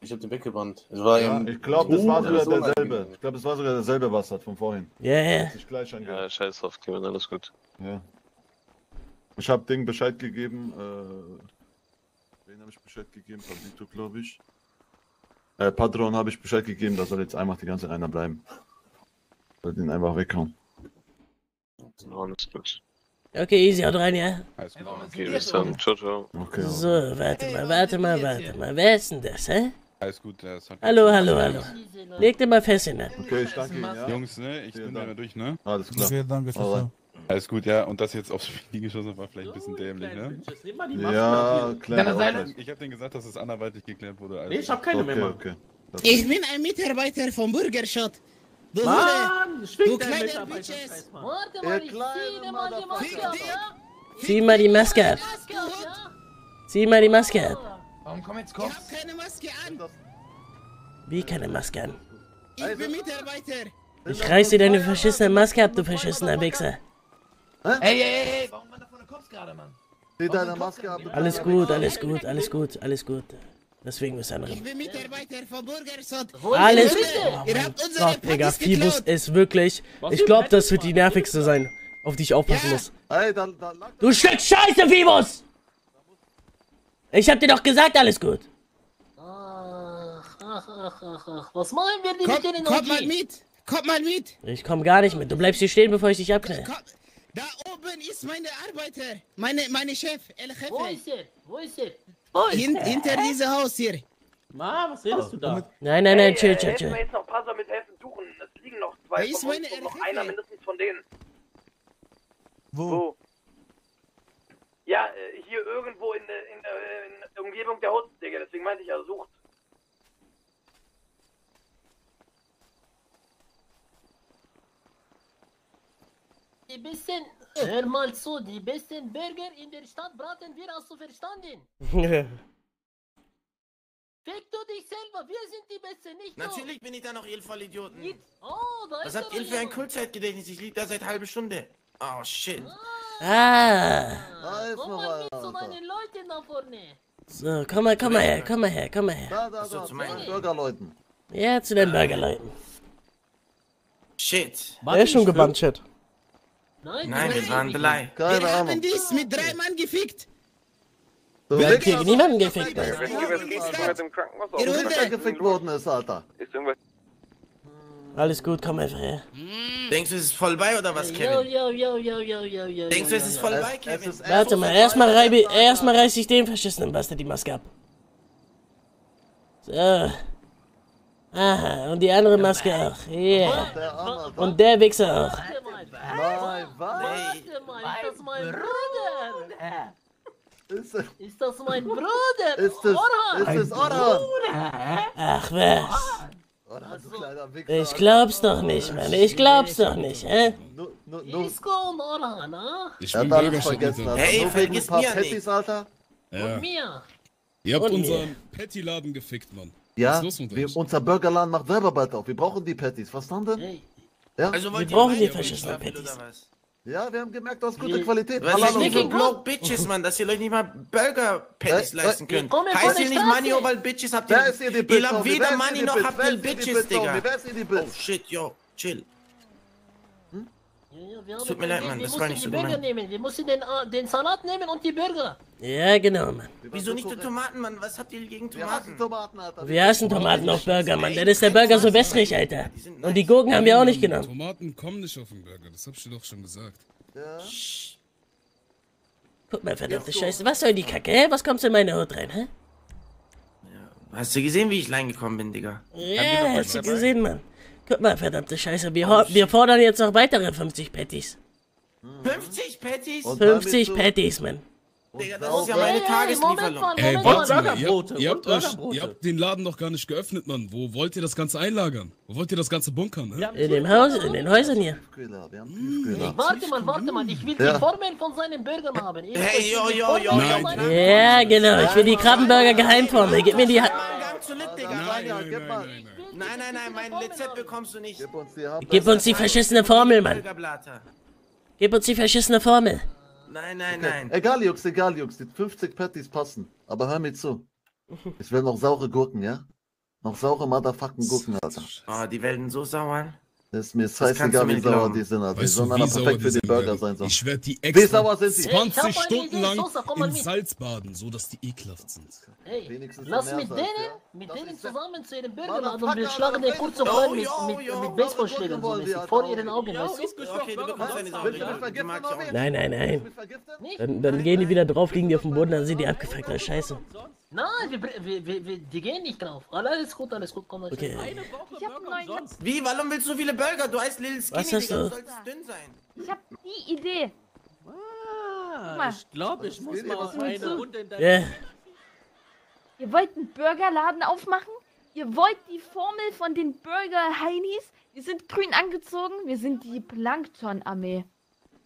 Ich hab den weggebannt. Ja, ich glaube, das war sogar derselbe. Ich glaube, das war sogar derselbe Bastard von vorhin. Yeah. Ja, scheiß drauf, Kevin, alles gut. Ja. Ich hab Ding Bescheid gegeben, wen hab ich Bescheid gegeben? Pablito, glaube ich. Patron habe ich Bescheid gegeben, da soll jetzt einfach die ganze Zeit einer bleiben. Soll den einfach weghauen. Okay, easy, haut rein, ja? Okay, bis dann, ciao, ciao. Okay, so, warte mal, wer ist denn das, hä? Alles gut, das hat... Hallo. Leg dir mal fest hin, ne? Okay, ich danke Ihnen, ja. Jungs, ne, ich bin da immer durch, ne? Alles klar. Okay, danke, ciao. Alles gut, ja, und das jetzt aufs Spiel geschossen war vielleicht ein bisschen dämlich, ne? Ja, klar. Ich hab denen gesagt, dass es anderweitig geklärt wurde. Nee, ich hab keine mehr, Mann. Ich bin ein Mitarbeiter vom Burgershot. Du Mann, schwingt dein Mitarbeiter, warte mal, ich zieh mal die Maske ab, ja? Zieh mal die Maske ab. Zieh mal die Maske ab. Warum komm jetzt kurz? Ich hab keine Maske an. Wie keine Maske an? Ich bin Mitarbeiter. Ich reiß dir deine verschissene Maske ab, du verschissener Wichser. Ey, warum man da vorne kommst gerade, Mann? Zieh deine Maske ab. Alles gut. Deswegen was anderes. Ich bin Mitarbeiter von Burgersund. Alles klar. Ihr habt unsere Partys Digga, Fibus ist wirklich... Ich glaube, das wird die nervigste sein, auf die ich aufpassen muss. Ey, dann du Stück Scheiße, Fibus! Ich hab dir doch gesagt, alles gut. Ach. Was machen wir denn mit den OG? Komm mal mit. Ich komm gar nicht mit. Du bleibst hier stehen, bevor ich dich abknall. Da oben ist meine Arbeiter. Meine Chef, El Jefe. Wo ist er? Hinter diesem Haus hier. Ma, was redest du da? Nein, chill. Jetzt noch ein paar mit helfen suchen. Es liegen noch zwei. Da ist meine Elfe. Noch einer mindestens von denen. Wo? Ja, hier irgendwo in der Umgebung der Hausdecke. Deswegen meinte ich, sucht. Die besten, hör mal zu, die besten Burger in der Stadt braten wir, hast du verstanden? Fick du dich selber, wir sind die Besten, nicht du. Natürlich bin ich da noch Il voll Idioten. Was hat Il für ein Kurzzeitgedächtnis? Ich lieg da seit halbe Stunde. Oh shit. Komm mal mit zu deinen Leuten da vorne. So, komm mal her. Da, zu meinen Burgerleuten. Ja, zu den Burgerleuten. Shit. Der ist schon gebannt, Chat. Nein, wir waren drei. Wir haben dies mit 3 Mann gefickt. Wir haben gegen niemanden gefickt. Ihr gefickt worden ist, Alter. Alles gut, komm einfach her. Denkst du, es ist voll bei oder was, Kevin? Yo. Denkst du, es ist voll bei, Kevin? Warte mal, erstmal reiß ich den verschissenen Bastard die Maske ab. So. Aha, und die andere Maske auch. Yeah. Und der Wichser auch. Warte mal, ist das mein Bruder? Ist das mein Bruder? Ist das Orhan? Ach was? Orhan, du kleiner Wichser. Ich glaub's doch nicht, Mann. Ich glaub's doch nicht, hä? Isko und Orhan, ha? Ich hab alles vergessen. Hey, vergiss mir nicht. Alter. Ja. Und mir. Ihr habt unseren Patty-Laden gefickt, Mann. Ja, unser Burgerladen macht Werbarbeit auf. Wir brauchen die Patties, verstanden? Ja. Also wir brauchen die verschissenen Patties. Ja, wir haben gemerkt, das ist gute Qualität. Was ist nicht so blow Bitches, Mann, dass ihr Leute nicht mal Burger-Patties leisten könnt. Heißt ihr nicht Money over Bitches? Habt ihr, ihr habt weder Money noch habt ihr Bitches, Digga. Oh shit, yo, chill. Tut mir leid, Mann, das war nicht so gemeint. Wir mussten den Salat nehmen und die Burger. Ja, genau, Mann. Wieso nicht die Tomaten, Mann? Was habt ihr gegen Tomaten? Wir hassen Tomaten auf Burger, Mann. Dann ist der Burger so wässrig, Alter. Und die Gurken haben wir auch nicht genommen. Tomaten kommen nicht auf den Burger, das hab ich dir doch schon gesagt. Ja. Guck mal, verdammte Scheiße. Was soll die Kacke, hä? Was kommst du in meine Haut rein, hä? Hast du gesehen, wie ich reingekommen bin, Digga? Ja, hast du gesehen, Mann. Guck mal, verdammte Scheiße, wir fordern jetzt noch weitere 50 Patties. 50 Patties? 50 Patties, Mann. Digga, das ist ja meine Tageslieferung. Ey, ihr habt den Laden noch gar nicht geöffnet, Mann. Wo wollt ihr das Ganze einlagern? Wo wollt ihr das Ganze bunkern? Ne? In dem Haus, in den Häusern hier. Hey, warte mal, ich will die Formen von seinen Bürgern haben. Hey, yo. Ja, genau, ich will die Krabbenburger Geheimformen. Gib mir die... Nein, mein Rezept bekommst du nicht. Gib uns die verschissene Formel, Mann. Gib uns die verschissene Formel. Nein. Egal, Jux. Die 50 Patties passen. Aber hör mir zu. Ich will noch saure Gurken, ja? Noch saure motherfucking Gurken, Alter. Oh, die werden so sauer. Das ist mir scheißegal, wie sauer die sind, Alter. Die sollen aber perfekt für die Burger sein, so. Ich werde die extra 20 Stunden lang in Salz baden, sodass die ekelhaft sind. Hey, lass mit denen zusammen zu ihren Burgern laden und wir schlagen den kurz auf rein mit Baseballschlägern vor ihren Augen. Nein. Dann gehen die wieder drauf, liegen die auf dem Boden, dann sind die abgefuckt, das Scheiße. Nein, die gehen nicht drauf. Alles gut, komm mal. Okay. Ich hab einen Wie, warum willst du so viele Burger? Du heißt Lil Skinny, Digga, du solltest dünn sein. Ich hab die Idee. Wow, ich glaube, ich muss mal auf eine Runde in deinem... Ihr wollt einen Burgerladen aufmachen? Ihr wollt die Formel von den Burger-Heinis? Wir sind grün angezogen, wir sind die Plankton-Armee.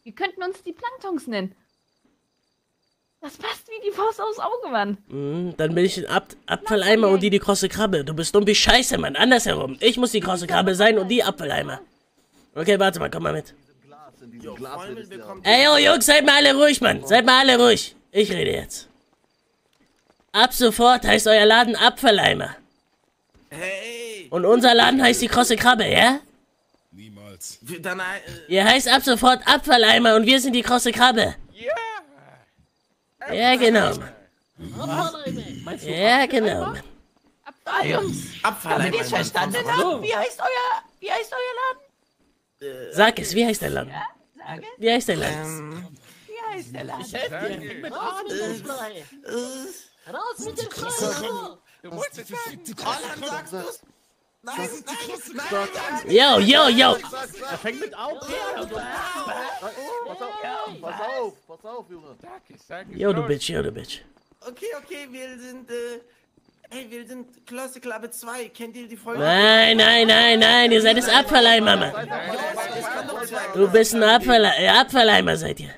Wir könnten uns die Planktons nennen. Das passt wie die Faust aufs Auge, Mann. Dann bin ich ein Apfeleimer und die krosse Krabbe. Du bist dumm wie Scheiße, Mann. Andersherum. Ich muss die krosse Krabbe sein und die Apfeleimer. Okay, warte mal, komm mal mit. Ey, yo, Jungs, seid mal alle ruhig, Mann. Seid mal alle ruhig. Ich rede jetzt. Ab sofort heißt euer Laden Apfeleimer. Hey. Und unser Laden heißt die krosse Krabbe, ja? Niemals. Ihr heißt ab sofort Apfeleimer und wir sind die krosse Krabbe. Ja. Ja, genau. Ja, genau. Habt ihr das verstanden? Wie heißt euer Laden? Sag es, wie heißt der Laden? Wie heißt der Laden? Wie heißt der Laden? Ich helfe dir. Raus mit dem Schrei! Du musst es sagen! Nein! Yo! Er fängt mit auf! Pass auf, Junge! Yo, du Bitch! Okay, wir sind Klasse Klappe 2, kennt ihr die Folge? Nein, ihr seid das Abverleimer, Mann! Du bist ein Abverleimer, seid ihr!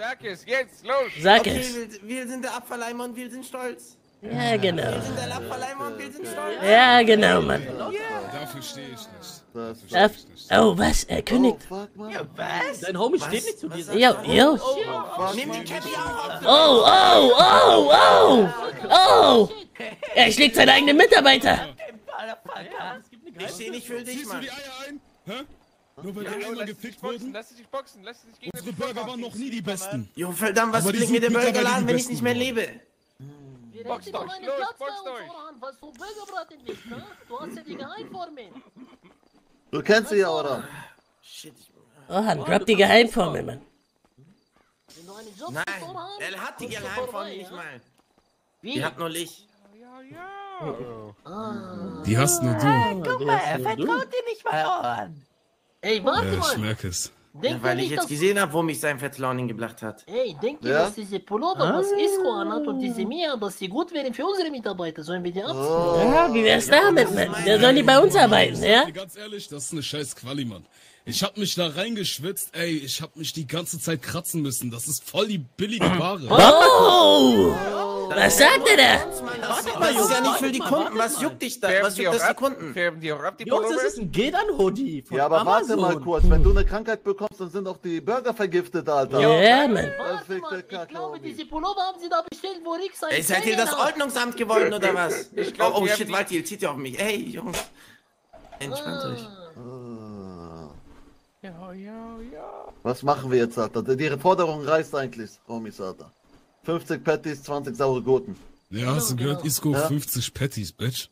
Sag es, jetzt, los! Sag es! Wir sind der Abverleimer und wir sind stolz! Ja, genau. Wir sind der Lappaleimer und wir sind stolz. Ja, genau, Mann. Dafür stehe ich nicht. Oh, was? Er kündigt. Ja, was? Dein Homie steht nicht zu dir. Yo. Nimm die Cappy auf. Oh. Er schlägt seinen eigenen Mitarbeiter. Ich stehe nicht für dich, Mann. Nur weil wir einmal gefickt wurden? Lass dich boxen. Unsere Burger waren noch nie die besten. Jo, verdammt, was bringt mir der Burgerladen, wenn ich nicht mehr lebe? Boxt euch, los, du Burgerbraten bist, ne? Du hast ja die Geheimformen. Du kennst sie ja, oder? Shit. Orhan, drop die Geheimformen, Mann. Wenn du einen Job hast, Orhan, er hat die Geheimformen nicht mal. Wie? Die hat nur Licht. Ja. Die hast nur du. Guck mal, er vertraut dir nicht mal, Orhan. Ey, warte mal. Ich merke es. Ja, weil ich jetzt gesehen habe, wo mich sein Vertrauen hingebracht hat. Ey, denkt ihr, dass diese Pullover, was Isco anhat und diese Mia, dass die gut wären für unsere Mitarbeiter? Sollen wir die abziehen? Ja, wie wär's damit, Mann? Der soll die bei uns arbeiten, ja? Ganz ehrlich, das ist eine scheiß Quali, Mann. Ich hab mich da reingeschwitzt, ey, ich hab mich die ganze Zeit kratzen müssen. Das ist voll die billige Ware. Oh! Was sagt er da? Das ist ja nicht für die Kunden. Was juckt dich da? Was juckt das die Kunden? Jungs, das ist ein Gedan-Hoodie von Amazon. Ja, aber warte mal kurz. Wenn du eine Krankheit bekommst, dann sind auch die Burger vergiftet, Alter. Ja, Mann. Ich glaube, diese Pullover haben sie da bestellt, wo Rick sein. Ey, seid ihr das Ordnungsamt geworden, oder was? Ich glaube, oh shit, warte, ihr zieht ja auf mich. Ey, Jungs. Entspannt euch. Ja. Was machen wir jetzt, Alter? Die Forderung reißt eigentlich, Homies, Alter. 50 Patties, 20 saure Gurken. Ja, hast du gehört, Isco? Ja. 50 Patties, Bitch.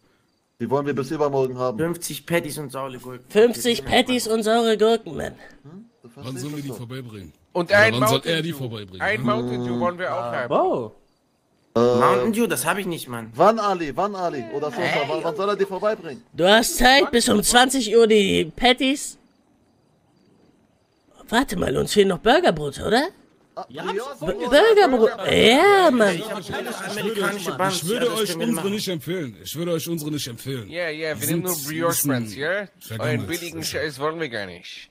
Die wollen wir bis übermorgen haben. 50 Patties und saure Gurken. 50 Patties und saure Gurken, Mann. Wann sollen wir die vorbeibringen? Und ein wann soll er die vorbeibringen? Ein Mountain Dew wollen wir auch haben. Wow. Mountain Dew, das habe ich nicht, Mann. Wann Ali? Oder so, hey. Wann soll er die vorbeibringen? Du hast Zeit, bis um 20 Uhr die Patties. Warte mal, uns fehlen noch Burgerbrot, oder? Ja, Burgerbrot. Ja, Mann. Ich würde euch unsere nicht empfehlen. Ja, ja, wir nehmen nur Brioche Buns, ja? Euren billigen Scheiß wollen wir gar nicht.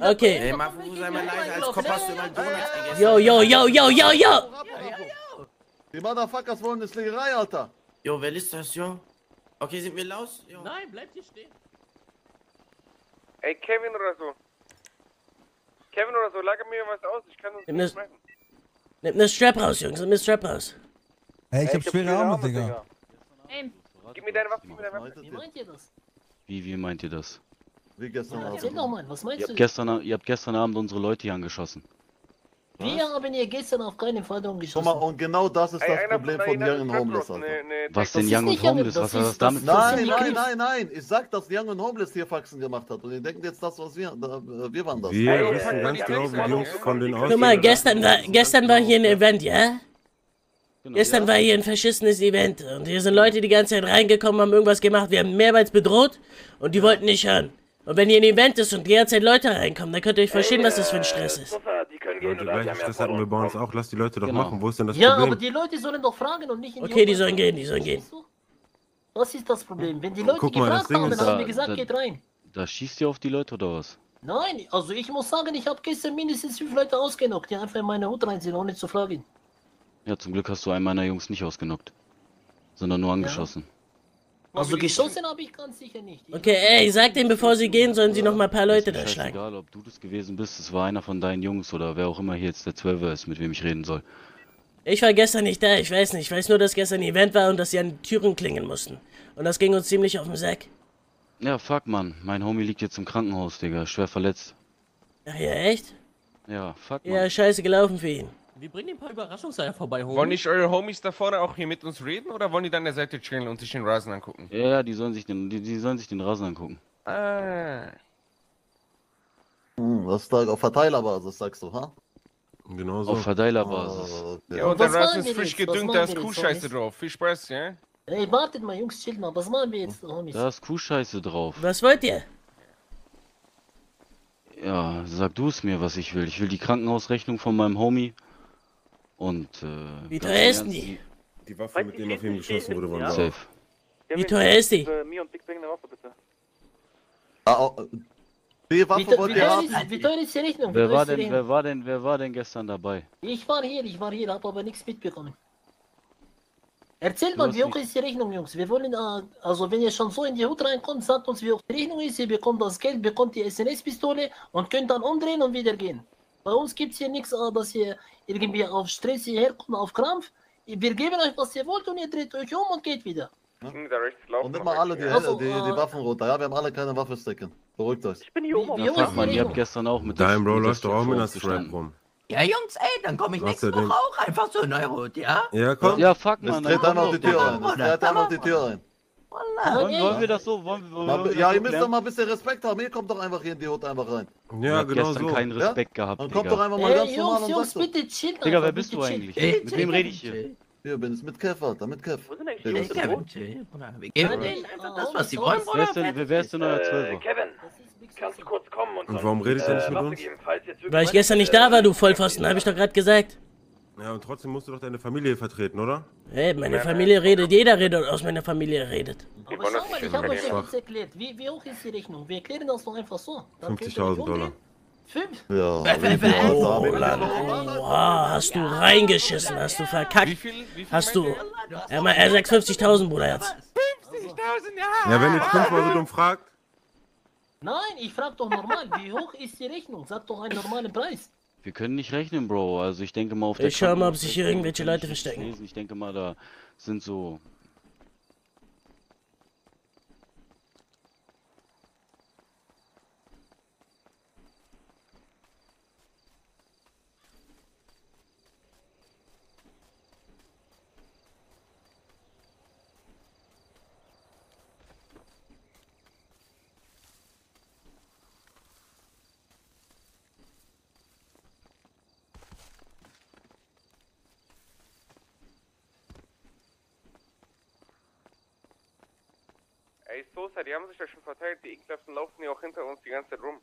Okay. Ey, mach du sei mal leise, als Kopf hast du mal Donuts gegessen. Yo. Die Motherfuckers wollen eine Schlägerei, Alter. Jo, wer ist das, jo? Okay, sind wir laus? Jo. Nein, bleib hier stehen. Ey, Kevin oder so. Lager mir was aus, ich kann uns nicht sprechen. Nimm ne Strap raus, Jungs, Ey, ich hab schwere Arme, Digga. Ey, gib mir deine Waffe, Wie meint ihr das? Wie meint ihr das? Wie gestern Abend. Erzähl doch mal, was meinst du? Ihr habt gestern Abend unsere Leute hier angeschossen. Wir haben hier gestern auf keine Forderung geschossen. Guck mal, und genau das ist das Problem von Young und Homeless, Alter. Was denn Young und Homeless? Was hat das damit zu tun? Nein. Ich sag, dass Young und Homeless hier Faxen gemacht hat. Und ihr denkt jetzt das, was wir waren das. Wir wissen ganz genau, wie die Jungs von den Autos. Guck mal, gestern war hier ein Event, ja? Gestern war hier ein verschissenes Event. Und hier sind Leute die ganze Zeit reingekommen, haben irgendwas gemacht. Wir haben mehrmals bedroht und die wollten nicht hören. Und wenn hier ein Event ist und die ganze Zeit Leute reinkommen, dann könnt ihr euch verstehen, was das für ein Stress ist. Das hatten wir bei uns auch. Lass die Leute doch machen. Wo ist denn das Problem? Ja, aber die Leute sollen doch fragen und nicht in die Jungen. Okay, die sollen gehen. Was ist das Problem? Wenn die Leute gefragt haben, haben wir gesagt, geht rein. Da schießt ihr auf die Leute oder was? Nein, also ich muss sagen, ich habe gestern mindestens 5 Leute ausgenockt, die einfach in meine Hut rein sind, ohne zu fragen. Ja, zum Glück hast du einen meiner Jungs nicht ausgenockt, sondern nur angeschossen. Also geschossen habe ich ganz sicher nicht. Okay, ey, sag denen, bevor sie gehen, sollen sie noch mal ein paar Leute da schlagen. Egal, ob du das gewesen bist, es war einer von deinen Jungs oder wer auch immer hier jetzt der 12er ist, mit wem ich reden soll. Ich war gestern nicht da, ich weiß nicht. Ich weiß nur, dass gestern ein Event war und dass sie an die Türen klingeln mussten. Und das ging uns ziemlich auf den Sack. Ja, fuck, Mann. Mein Homie liegt jetzt im Krankenhaus, Digga. Schwer verletzt. Ach ja, echt? Ja, fuck, Mann. Ja, scheiße gelaufen für ihn. Wir bringen ein paar Überraschungseier vorbei, Homie. Wollen nicht eure Homies da vorne auch hier mit uns reden oder wollen die dann an der Seite chillen und sich den Rasen angucken? Ja, die sollen sich den Rasen angucken. Das ist auf Verteilerbasis, sagst du, ha? Genau so. Auf Verteilerbasis. Ja, und der Rasen ist frisch gedüngt, da ist Kuhscheiße drauf. Viel Spaß, ja? Ey, wartet mal, Jungs, chillt mal. Was machen wir jetzt, Homies? Da ist Kuhscheiße drauf. Was wollt ihr? Ja, sag du es mir, was ich will. Ich will die Krankenhausrechnung von meinem Homie. Und, wie teuer ist die? Die Waffe, mit der auf ihn geschossen wurde, war safe. Wie teuer ist die? Mir und Dick bringen eine Waffe, bitte. Die Waffe wollt ihr haben? Wie teuer ist die Rechnung? Wer war denn gestern dabei? Ich war hier, hab aber nichts mitbekommen. Erzählt mal, wie hoch ist die Rechnung, Jungs? Wir wollen, also wenn ihr schon so in die Hut reinkommt, sagt uns, wie hoch die Rechnung ist. Ihr bekommt das Geld, bekommt die SNS-Pistole und könnt dann umdrehen und wieder gehen. Bei uns gibt's hier nichts, dass ihr irgendwie auf Stress hierher kommt, auf Krampf. Wir geben euch, was ihr wollt und ihr dreht euch um und geht wieder. Und nimmt mal alle die Waffen runter, ja? Wir haben alle keine Waffe stecken. Beruhigt euch. Ich bin hier oben. Ihr habt gestern auch mit deinem Bro läuft doch auch mit einer Strap rum. Ja, Jungs, ey, dann komm ich nächste Woche auch einfach so in Neurot, ja? Ja, komm. Ja, fuck, man. Dreht einfach die Tür ein. Wollen wir das so? Ja, ihr müsst doch mal ein bisschen Respekt haben. Ihr kommt doch einfach hier in die Hut einfach rein. Ja, genau so. Ich hab keinen Respekt gehabt, Digga. Dann kommt doch einfach mal ganz normal und Jungs, bitte chill. Digga, wer bist du eigentlich? Mit wem rede ich hier? Hier bin ich mit Kev, Alter, mit Kev. Wo sind denn die Kevin? Wir geben denen einfach das, was sie wollen, Bruder. Wer ist denn euer Zwölfer? Kevin, kannst du kurz kommen und warum redest du nicht mit uns? Weil ich gestern nicht da war, du Vollpfosten, hab ich doch gerade gesagt. Ja, und trotzdem musst du doch deine Familie vertreten, oder? Hey, meine Familie redet, jeder redet aus meiner Familie redet. Aber schau mal, ich hab euch ja nichts erklärt. Wie hoch ist die Rechnung? Wir erklären das doch einfach so. $50.000. Film? Ja. Oha, hast du reingeschissen, hast du verkackt. Wie viel hast du? Ja, mal 56.000, Bruder, jetzt. 50.000, ja. Ja, wenn jetzt 5 Mal so dumm fragt. Nein, ich frag doch normal, wie hoch ist die Rechnung? Sag doch einen normalen Preis. Wir können nicht rechnen, Bro. Also ich denke mal auf der... Ich schau mal, ob sich hier irgendwelche Leute verstecken. Ich denke mal, da sind so... Ey, Sosa, die haben sich ja schon verteilt, die Ekelhaften laufen ja auch hinter uns die ganze Zeit rum.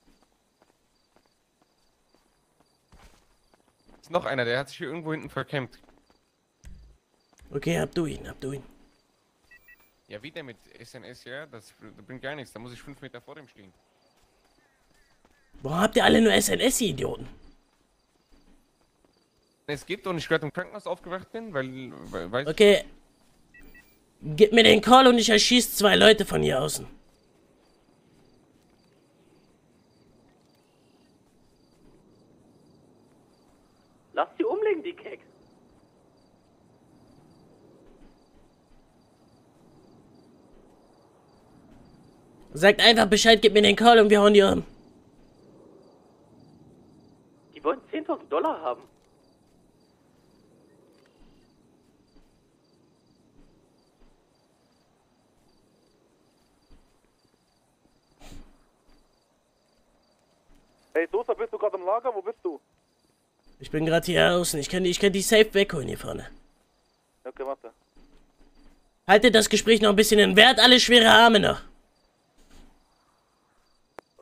Ist noch einer, der hat sich hier irgendwo hinten verkämmt. Okay, hab du ihn. Ja, wie denn mit SNS, ja? Das bringt gar nichts, da muss ich 5 Meter vor dem stehen. Warum habt ihr alle nur SNS, ihr Idioten? Es gibt und ich gerade im Krankenhaus aufgewacht bin, weil okay. Gib mir den Call und ich erschieße 2 Leute von hier außen. Lass sie umlegen, die Keks. Sagt einfach Bescheid, gib mir den Call und wir hauen die um. Die wollen $10.000 haben. Ey, Sosa, bist du gerade im Lager? Wo bist du? Ich bin gerade hier außen. Ich kann die safe wegholen hier vorne. Okay, warte. Haltet das Gespräch noch ein bisschen in. Wer hat alle schwere Arme noch?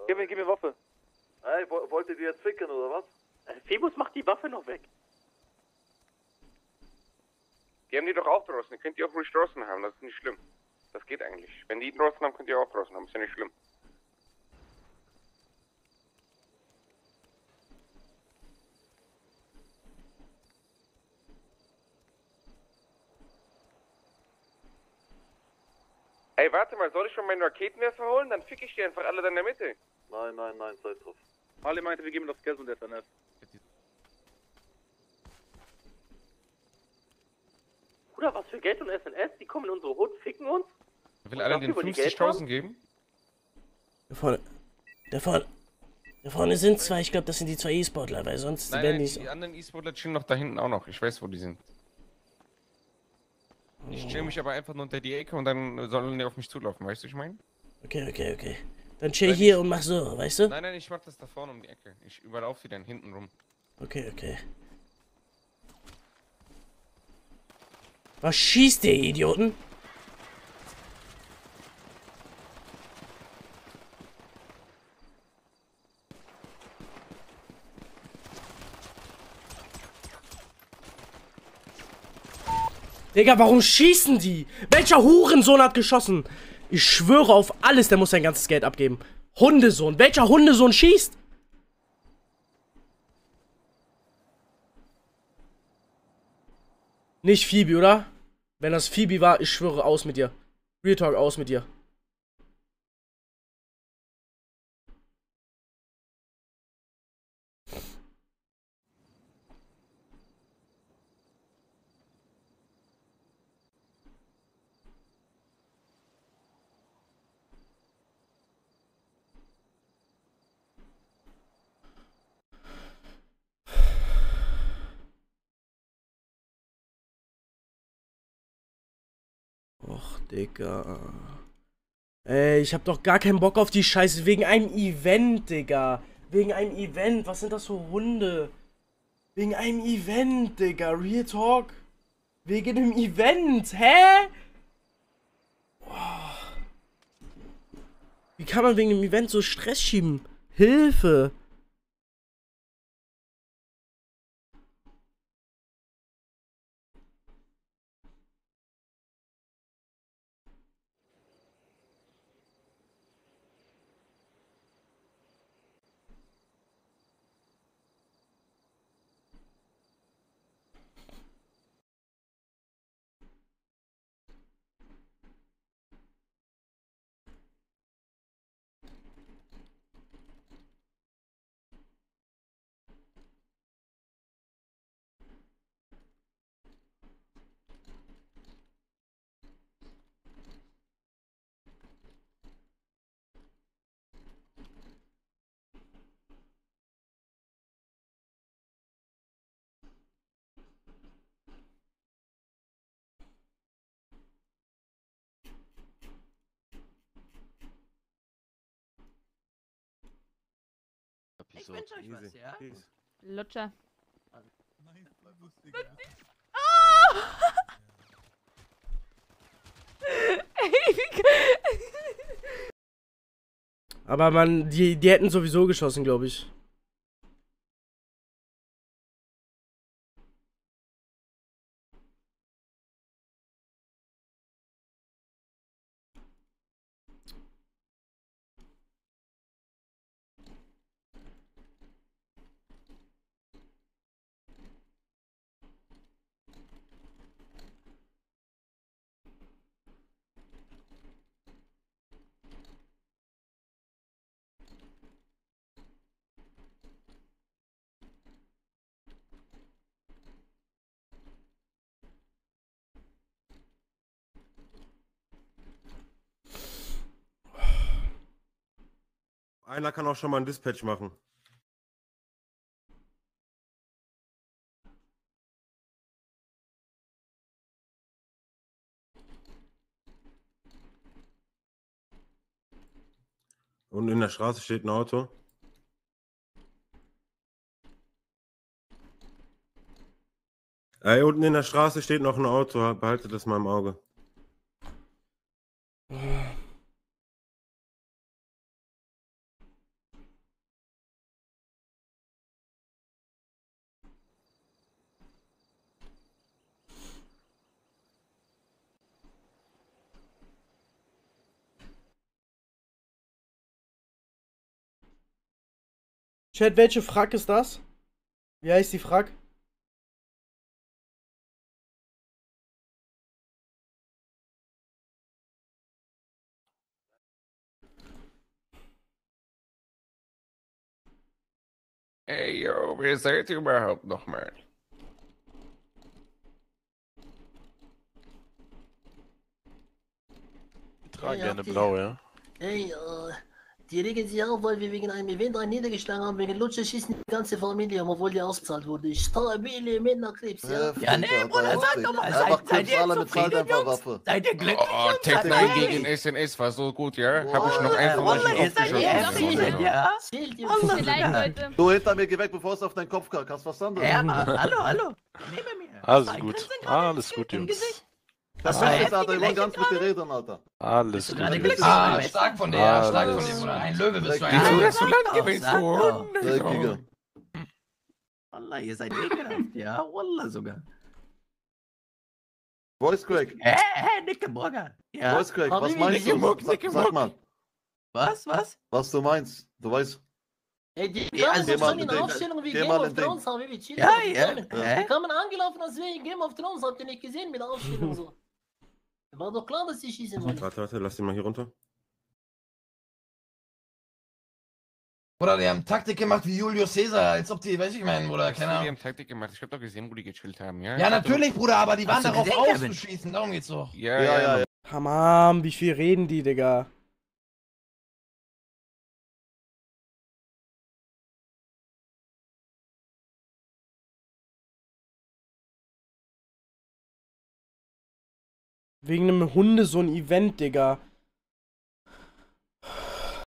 Gib mir Waffe. Ey, wollt ihr die jetzt ficken oder was? Phoebus macht die Waffe noch weg. Die haben die doch auch draußen. Ihr könnt die auch ruhig draußen haben. Das ist nicht schlimm. Das geht eigentlich. Wenn die draußen haben, könnt ihr auch draußen haben. Ist ja nicht schlimm. Ey, warte mal, soll ich schon meinen Raketenwerfer holen? Dann fick ich die einfach alle dann in der Mitte. Nein, sei drauf. Harley meinte, wir geben das Geld und der FNF. Bruder, was für Geld und SNS? Die kommen in unsere Hut, ficken uns? Will alle den 50.000 geben? Da vorne sind 2, ich glaube, das sind die 2 E-Sportler, weil sonst werden die... Nein, die anderen E-Sportler chillen noch da hinten auch noch, ich weiß, wo die sind. Ich chill mich aber einfach nur unter die Ecke und dann sollen die auf mich zulaufen, weißt du, ich meine? Okay. Dann chill hier und mach so, weißt du? Nein, ich mach das da vorne um die Ecke. Ich überlauf sie dann hinten rum. Okay. Was schießt ihr, Idioten? Digga, warum schießen die? Welcher Hurensohn hat geschossen? Ich schwöre auf alles, der muss sein ganzes Geld abgeben. Hundesohn, welcher Hundesohn schießt? Nicht Phoebe, oder? Wenn das Phoebe war, ich schwöre, aus mit dir. Real Talk, aus mit dir. Och, Digga. Ey, ich hab doch gar keinen Bock auf die Scheiße. Wegen einem Event, Digga. Wegen einem Event. Was sind das für Hunde? Wegen einem Event, Digga. Real Talk. Wegen einem Event. Hä? Oh. Wie kann man wegen einem Event so Stress schieben? Hilfe. Ich wünsche euch was, ja? Lutscher. Nein, bleib lustig, ja. Oh! Aber man, die hätten sowieso geschossen, glaube ich. Einer kann auch schon mal ein Dispatch machen. Und in der Straße steht ein Auto. Hier unten in der Straße steht noch ein Auto. Behaltet das mal im Auge. Chat, welche Frack ist das? Wie heißt die Frack? Ey, yo, wer seid ihr überhaupt nochmal? Wir tragen gerne blau, ja? Ey, yo. Die regen sich auf, weil wir wegen einem Event einen niedergeschlagen haben. Wegen Lutsche schießen die ganze Familie, obwohl die ausbezahlt wurde. Ich stabile Männerkrebs, ja? Ja, nee, Bruder, sag doch mal, seid ihr zufrieden, Jungs? Seid ihr glücklich, Jungs? Oh, Tech9 gegen SNS war so gut, ja? Hab ich noch einfach mal aufgeschossen. Ja? Du, hinter mir, geh weg, bevor es auf deinen Kopf kam. Kannst was sagen? Ja, Mann, hallo. Neben mir. Alles gut. Alles gut, Jungs. Das war jetzt, Alter, ich war ganz mit den Rädern, Alter. Alles gut. Ah, stark von der, stark von dem, oder? Ein Löwe bist du, ein Löwe. Bist du lang gewesen, Hunde. Wallah, ihr seid ekelhaft, ja? Wallah sogar. Voice Crack. Nicke Burger. Voice Crack, was meinst du? Sag mal. Was? Was du meinst, du weißt. Ey, die also schon in der Aufstellung wie Game of Thrones haben, wie chillen. Die kamen angelaufen, als wäre Game of Thrones, habt ihr nicht gesehen mit der Aufstellung so. War doch klar, dass die schießen wollen. Warte, lass den mal hier runter. Bruder, die haben Taktik gemacht wie Julius Caesar, als ob die, weiß ich meinen, Bruder, keine Ahnung. Die haben Taktik gemacht, ich hab doch gesehen, wo die gechillt haben, ja? Ja, natürlich, Bruder, aber die waren darauf auszuschießen, darum geht's doch. Ja. Hamam, wie viel reden die, Digga? Wegen einem Hunde so ein Event, Digga.